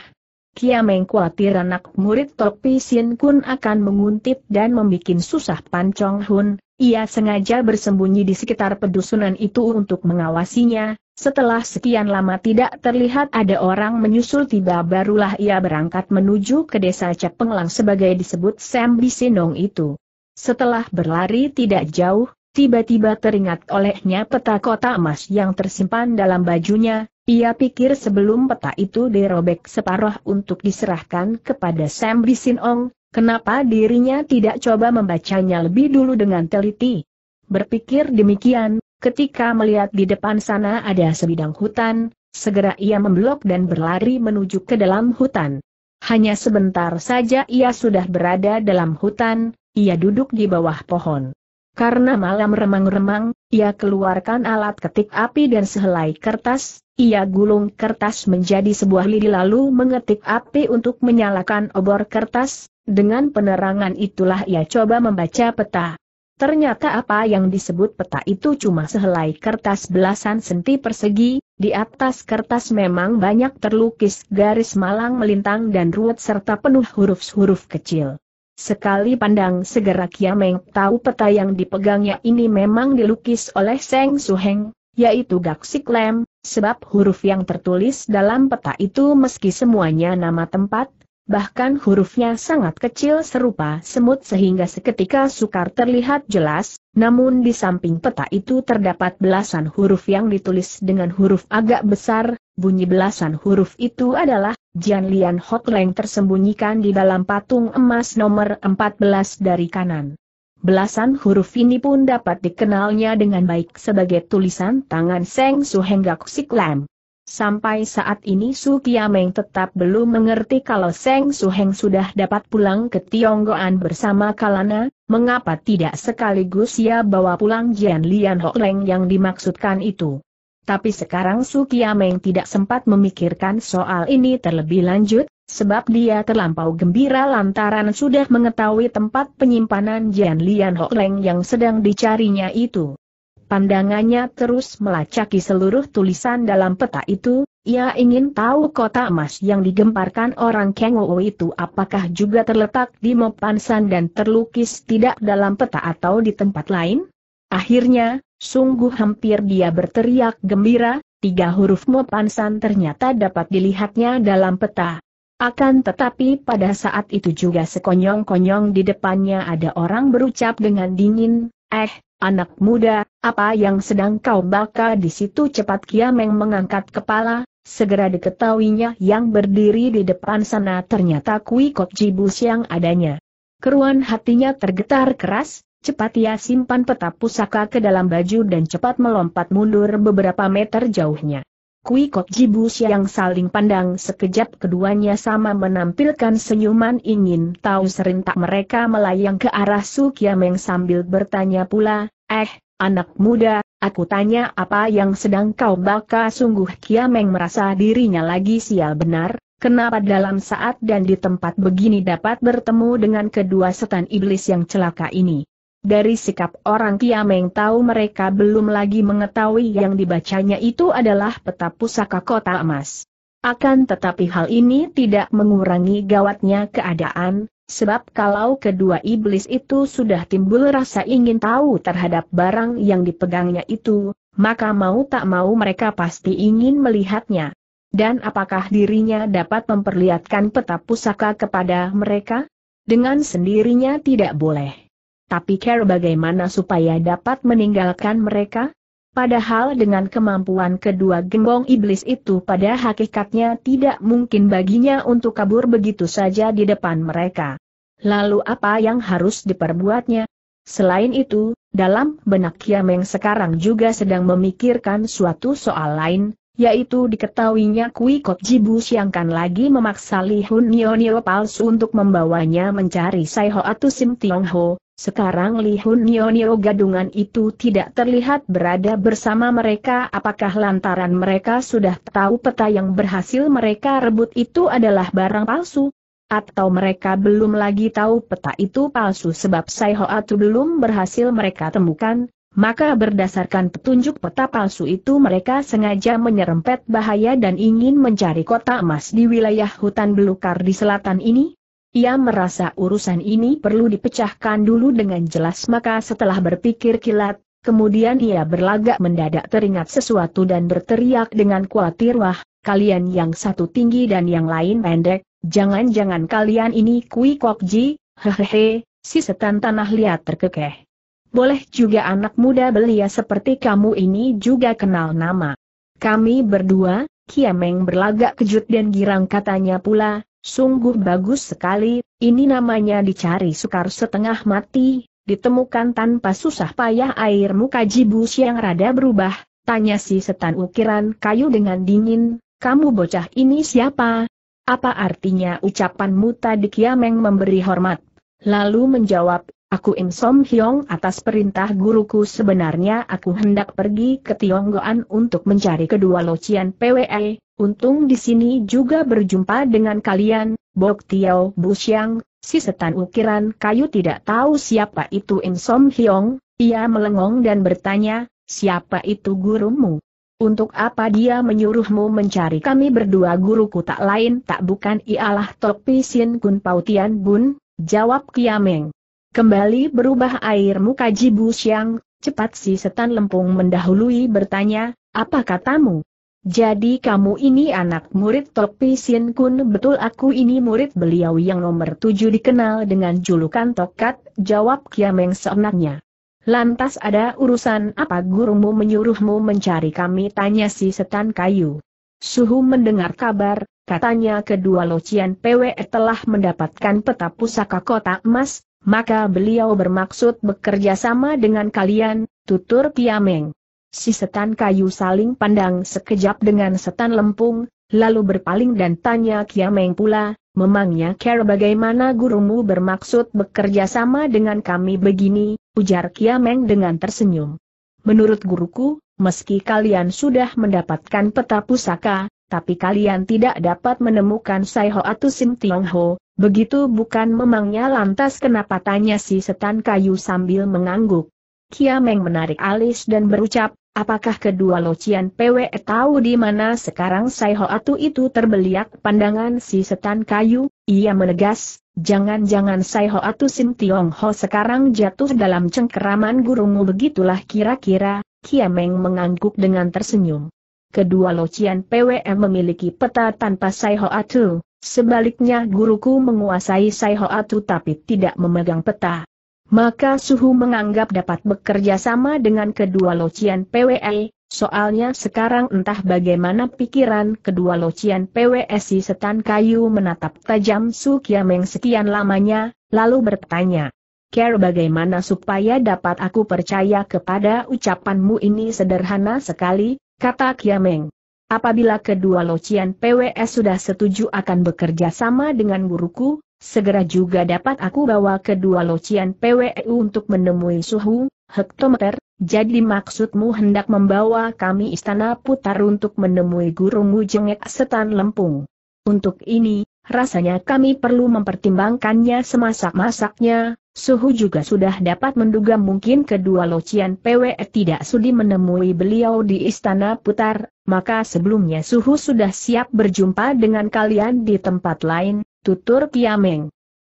Kiameng khawatir anak murid Tok Pi Sin Kun akan menguntit dan membuat susah Pan Chong Hun, ia sengaja bersembunyi di sekitar pedusunan itu untuk mengawasinya. Setelah sekian lama tidak terlihat ada orang menyusul tiba barulah ia berangkat menuju ke desa Cepenglang sebagai disebut Sam Bisinong itu. Setelah berlari tidak jauh, tiba-tiba teringat olehnya peta kota emas yang tersimpan dalam bajunya, ia pikir sebelum peta itu dirobek separuh untuk diserahkan kepada Sam Bisinong, kenapa dirinya tidak coba membacanya lebih dulu dengan teliti. Berpikir demikian, ketika melihat di depan sana ada sebidang hutan, segera ia memblok dan berlari menuju ke dalam hutan. Hanya sebentar saja ia sudah berada dalam hutan, ia duduk di bawah pohon. Karena malam remang-remang, ia keluarkan alat ketik api dan sehelai kertas, ia gulung kertas menjadi sebuah lidi lalu mengetik api untuk menyalakan obor kertas, dengan penerangan itulah ia coba membaca peta. Ternyata apa yang disebut peta itu cuma sehelai kertas belasan senti persegi, di atas kertas memang banyak terlukis garis malang melintang dan ruwet serta penuh huruf-huruf kecil. Sekali pandang segera Kiameng tahu peta yang dipegangnya ini memang dilukis oleh Seng Suheng, yaitu Gaksik Lem, sebab huruf yang tertulis dalam peta itu meski semuanya nama tempat, bahkan hurufnya sangat kecil serupa semut sehingga seketika sukar terlihat jelas, namun di samping peta itu terdapat belasan huruf yang ditulis dengan huruf agak besar, bunyi belasan huruf itu adalah Jian Lian Hok Leng tersembunyikan di dalam patung emas nomor empat belas dari kanan. Belasan huruf ini pun dapat dikenalnya dengan baik sebagai tulisan tangan Seng Suheng Gaksik Lem. Sampai saat ini Su Kiameng tetap belum mengerti kalau Seng Suheng sudah dapat pulang ke Tionggoan bersama Kalana, mengapa tidak sekaligus ia bawa pulang Jian Lian Hok Leng yang dimaksudkan itu. Tapi sekarang Su Kiameng tidak sempat memikirkan soal ini terlebih lanjut, sebab dia terlampau gembira lantaran sudah mengetahui tempat penyimpanan Jian Lian Hok Leng yang sedang dicarinya itu. Pandangannya terus melacaki seluruh tulisan dalam peta itu, ia ingin tahu kota emas yang digemparkan orang Kang Ou itu apakah juga terletak di Mopansan dan terlukis tidak dalam peta atau di tempat lain? Akhirnya, sungguh hampir dia berteriak gembira, tiga huruf Mopansan ternyata dapat dilihatnya dalam peta. Akan tetapi pada saat itu juga sekonyong-konyong di depannya ada orang berucap dengan dingin, "Eh, anak muda, apa yang sedang kau baka di situ?" Cepat Kiameng mengangkat kepala, segera diketahuinya yang berdiri di depan sana ternyata Kui Kok Jibus yang adanya. Keruan hatinya tergetar keras, Cepat ia simpan peta pusaka ke dalam baju dan cepat melompat mundur beberapa meter jauhnya. Kui Kok Jibus yang saling pandang sekejap, keduanya sama menampilkan senyuman ingin tahu. Serentak mereka melayang ke arah Su Kiameng sambil bertanya pula, "Eh, anak muda, aku tanya apa yang sedang kau baka?" Sungguh Kiameng merasa dirinya lagi sial benar, kenapa dalam saat dan di tempat begini dapat bertemu dengan kedua setan iblis yang celaka ini. Dari sikap orang Kiameng tahu mereka belum lagi mengetahui yang dibacanya itu adalah peta pusaka kota emas. Akan tetapi hal ini tidak mengurangi gawatnya keadaan, sebab kalau kedua iblis itu sudah timbul rasa ingin tahu terhadap barang yang dipegangnya itu, maka mau tak mau mereka pasti ingin melihatnya. Dan apakah dirinya dapat memperlihatkan peta pusaka kepada mereka? Dengan sendirinya tidak boleh. Tapi cara bagaimana supaya dapat meninggalkan mereka? Padahal dengan kemampuan kedua gembong iblis itu pada hakikatnya tidak mungkin baginya untuk kabur begitu saja di depan mereka. Lalu apa yang harus diperbuatnya? Selain itu, dalam benak Kiameng sekarang juga sedang memikirkan suatu soal lain, yaitu diketahuinya Kui Kok Jibus yang kan lagi memaksa Li Hun Nio Nio palsu untuk membawanya mencari Sai Ho atau Sim Tiong Ho. Sekarang Li Hun Nio Nio gadungan itu tidak terlihat berada bersama mereka. Apakah lantaran mereka sudah tahu peta yang berhasil mereka rebut itu adalah barang palsu? Atau mereka belum lagi tahu peta itu palsu sebab Sai Ho Atu belum berhasil mereka temukan? Maka berdasarkan petunjuk peta palsu itu mereka sengaja menyerempet bahaya dan ingin mencari kota emas di wilayah hutan belukar di selatan ini? Ia merasa urusan ini perlu dipecahkan dulu dengan jelas, maka setelah berpikir kilat, kemudian ia berlagak mendadak teringat sesuatu dan berteriak dengan khawatir, "Wah, kalian yang satu tinggi dan yang lain pendek, jangan-jangan kalian ini Kui Kok Ji, hehehe, si setan tanah liat terkekeh. Boleh juga anak muda belia seperti kamu ini juga kenal nama kami berdua." Kiameng berlagak kejut dan girang, katanya pula, "Sungguh bagus sekali, ini namanya dicari sukar setengah mati, ditemukan tanpa susah payah." Air muka Jibus yang rada berubah, tanya si setan ukiran kayu dengan dingin, "Kamu bocah ini siapa? Apa artinya ucapanmu tadi?" Kiameng memberi hormat, lalu menjawab, "Aku Im Som Hyong atas perintah guruku. Sebenarnya aku hendak pergi ke Tionggoan untuk mencari kedua locian P W E. Untung di sini juga berjumpa dengan kalian." Bok Tiao Busyang, si setan ukiran kayu, tidak tahu siapa itu Im Som Hyong. Ia melengong dan bertanya, "Siapa itu gurumu? Untuk apa dia menyuruhmu mencari kami berdua?" "Guruku tak lain tak bukan ialah Tok Pi Sin Kun Pao Tian Bun," jawab Kiameng. Kembali berubah air muka Jibusyang, cepat si setan lempung mendahului bertanya, "Apa katamu? Jadi kamu ini anak murid Tok Pi Sin Kun?" "Betul, aku ini murid beliau yang nomor tujuh, dikenal dengan julukan Tokat," jawab Kiameng seenaknya. "Lantas ada urusan apa gurumu menyuruhmu mencari kami?" tanya si setan kayu. "Suhu mendengar kabar, katanya kedua locian P W E telah mendapatkan peta pusaka kota emas, maka beliau bermaksud bekerja sama dengan kalian," tutur Kiameng. Si setan kayu saling pandang sekejap dengan setan lempung, lalu berpaling dan tanya Kiameng pula, "Memangnya cara bagaimana gurumu bermaksud bekerja sama dengan kami begini?" Ujar Kiameng dengan tersenyum, "Menurut guruku, meski kalian sudah mendapatkan peta pusaka, tapi kalian tidak dapat menemukan Sai Ho atau Sim Tiong Ho, begitu bukan?" "Memangnya lantas kenapa?" tanya si setan kayu sambil mengangguk. Kiameng menarik alis dan berucap, "Apakah kedua locian P W E tahu di mana sekarang Sai Ho Atu itu?" Terbeliak pandangan si setan kayu, ia menegas, "Jangan-jangan Sai Ho Atu Sim Tiong Ho sekarang jatuh dalam cengkeraman gurumu." "Begitulah kira-kira," Kiameng mengangguk dengan tersenyum. "Kedua locian P W E memiliki peta tanpa Sai Ho Atu, sebaliknya guruku menguasai Sai Ho Atu tapi tidak memegang peta. Maka Suhu menganggap dapat bekerja sama dengan kedua locian P W E, soalnya sekarang entah bagaimana pikiran kedua locian P W E." Si setan kayu menatap tajam Su Kiameng sekian lamanya, lalu bertanya, Care bagaimana supaya dapat aku percaya kepada ucapanmu? Ini sederhana sekali, kata Kiameng. Apabila kedua Locian P W S sudah setuju akan bekerja sama dengan guruku, segera juga dapat aku bawa kedua Locian P W U untuk menemui suhu, hektometer. Jadi maksudmu hendak membawa kami istana putar untuk menemui gurumu? Jengek Setan Lempung. Untuk ini, rasanya kami perlu mempertimbangkannya semasak-masaknya. Suhu juga sudah dapat menduga mungkin kedua Locian P W E tidak sudi menemui beliau di istana putar, maka sebelumnya Suhu sudah siap berjumpa dengan kalian di tempat lain, tutur Kiameng.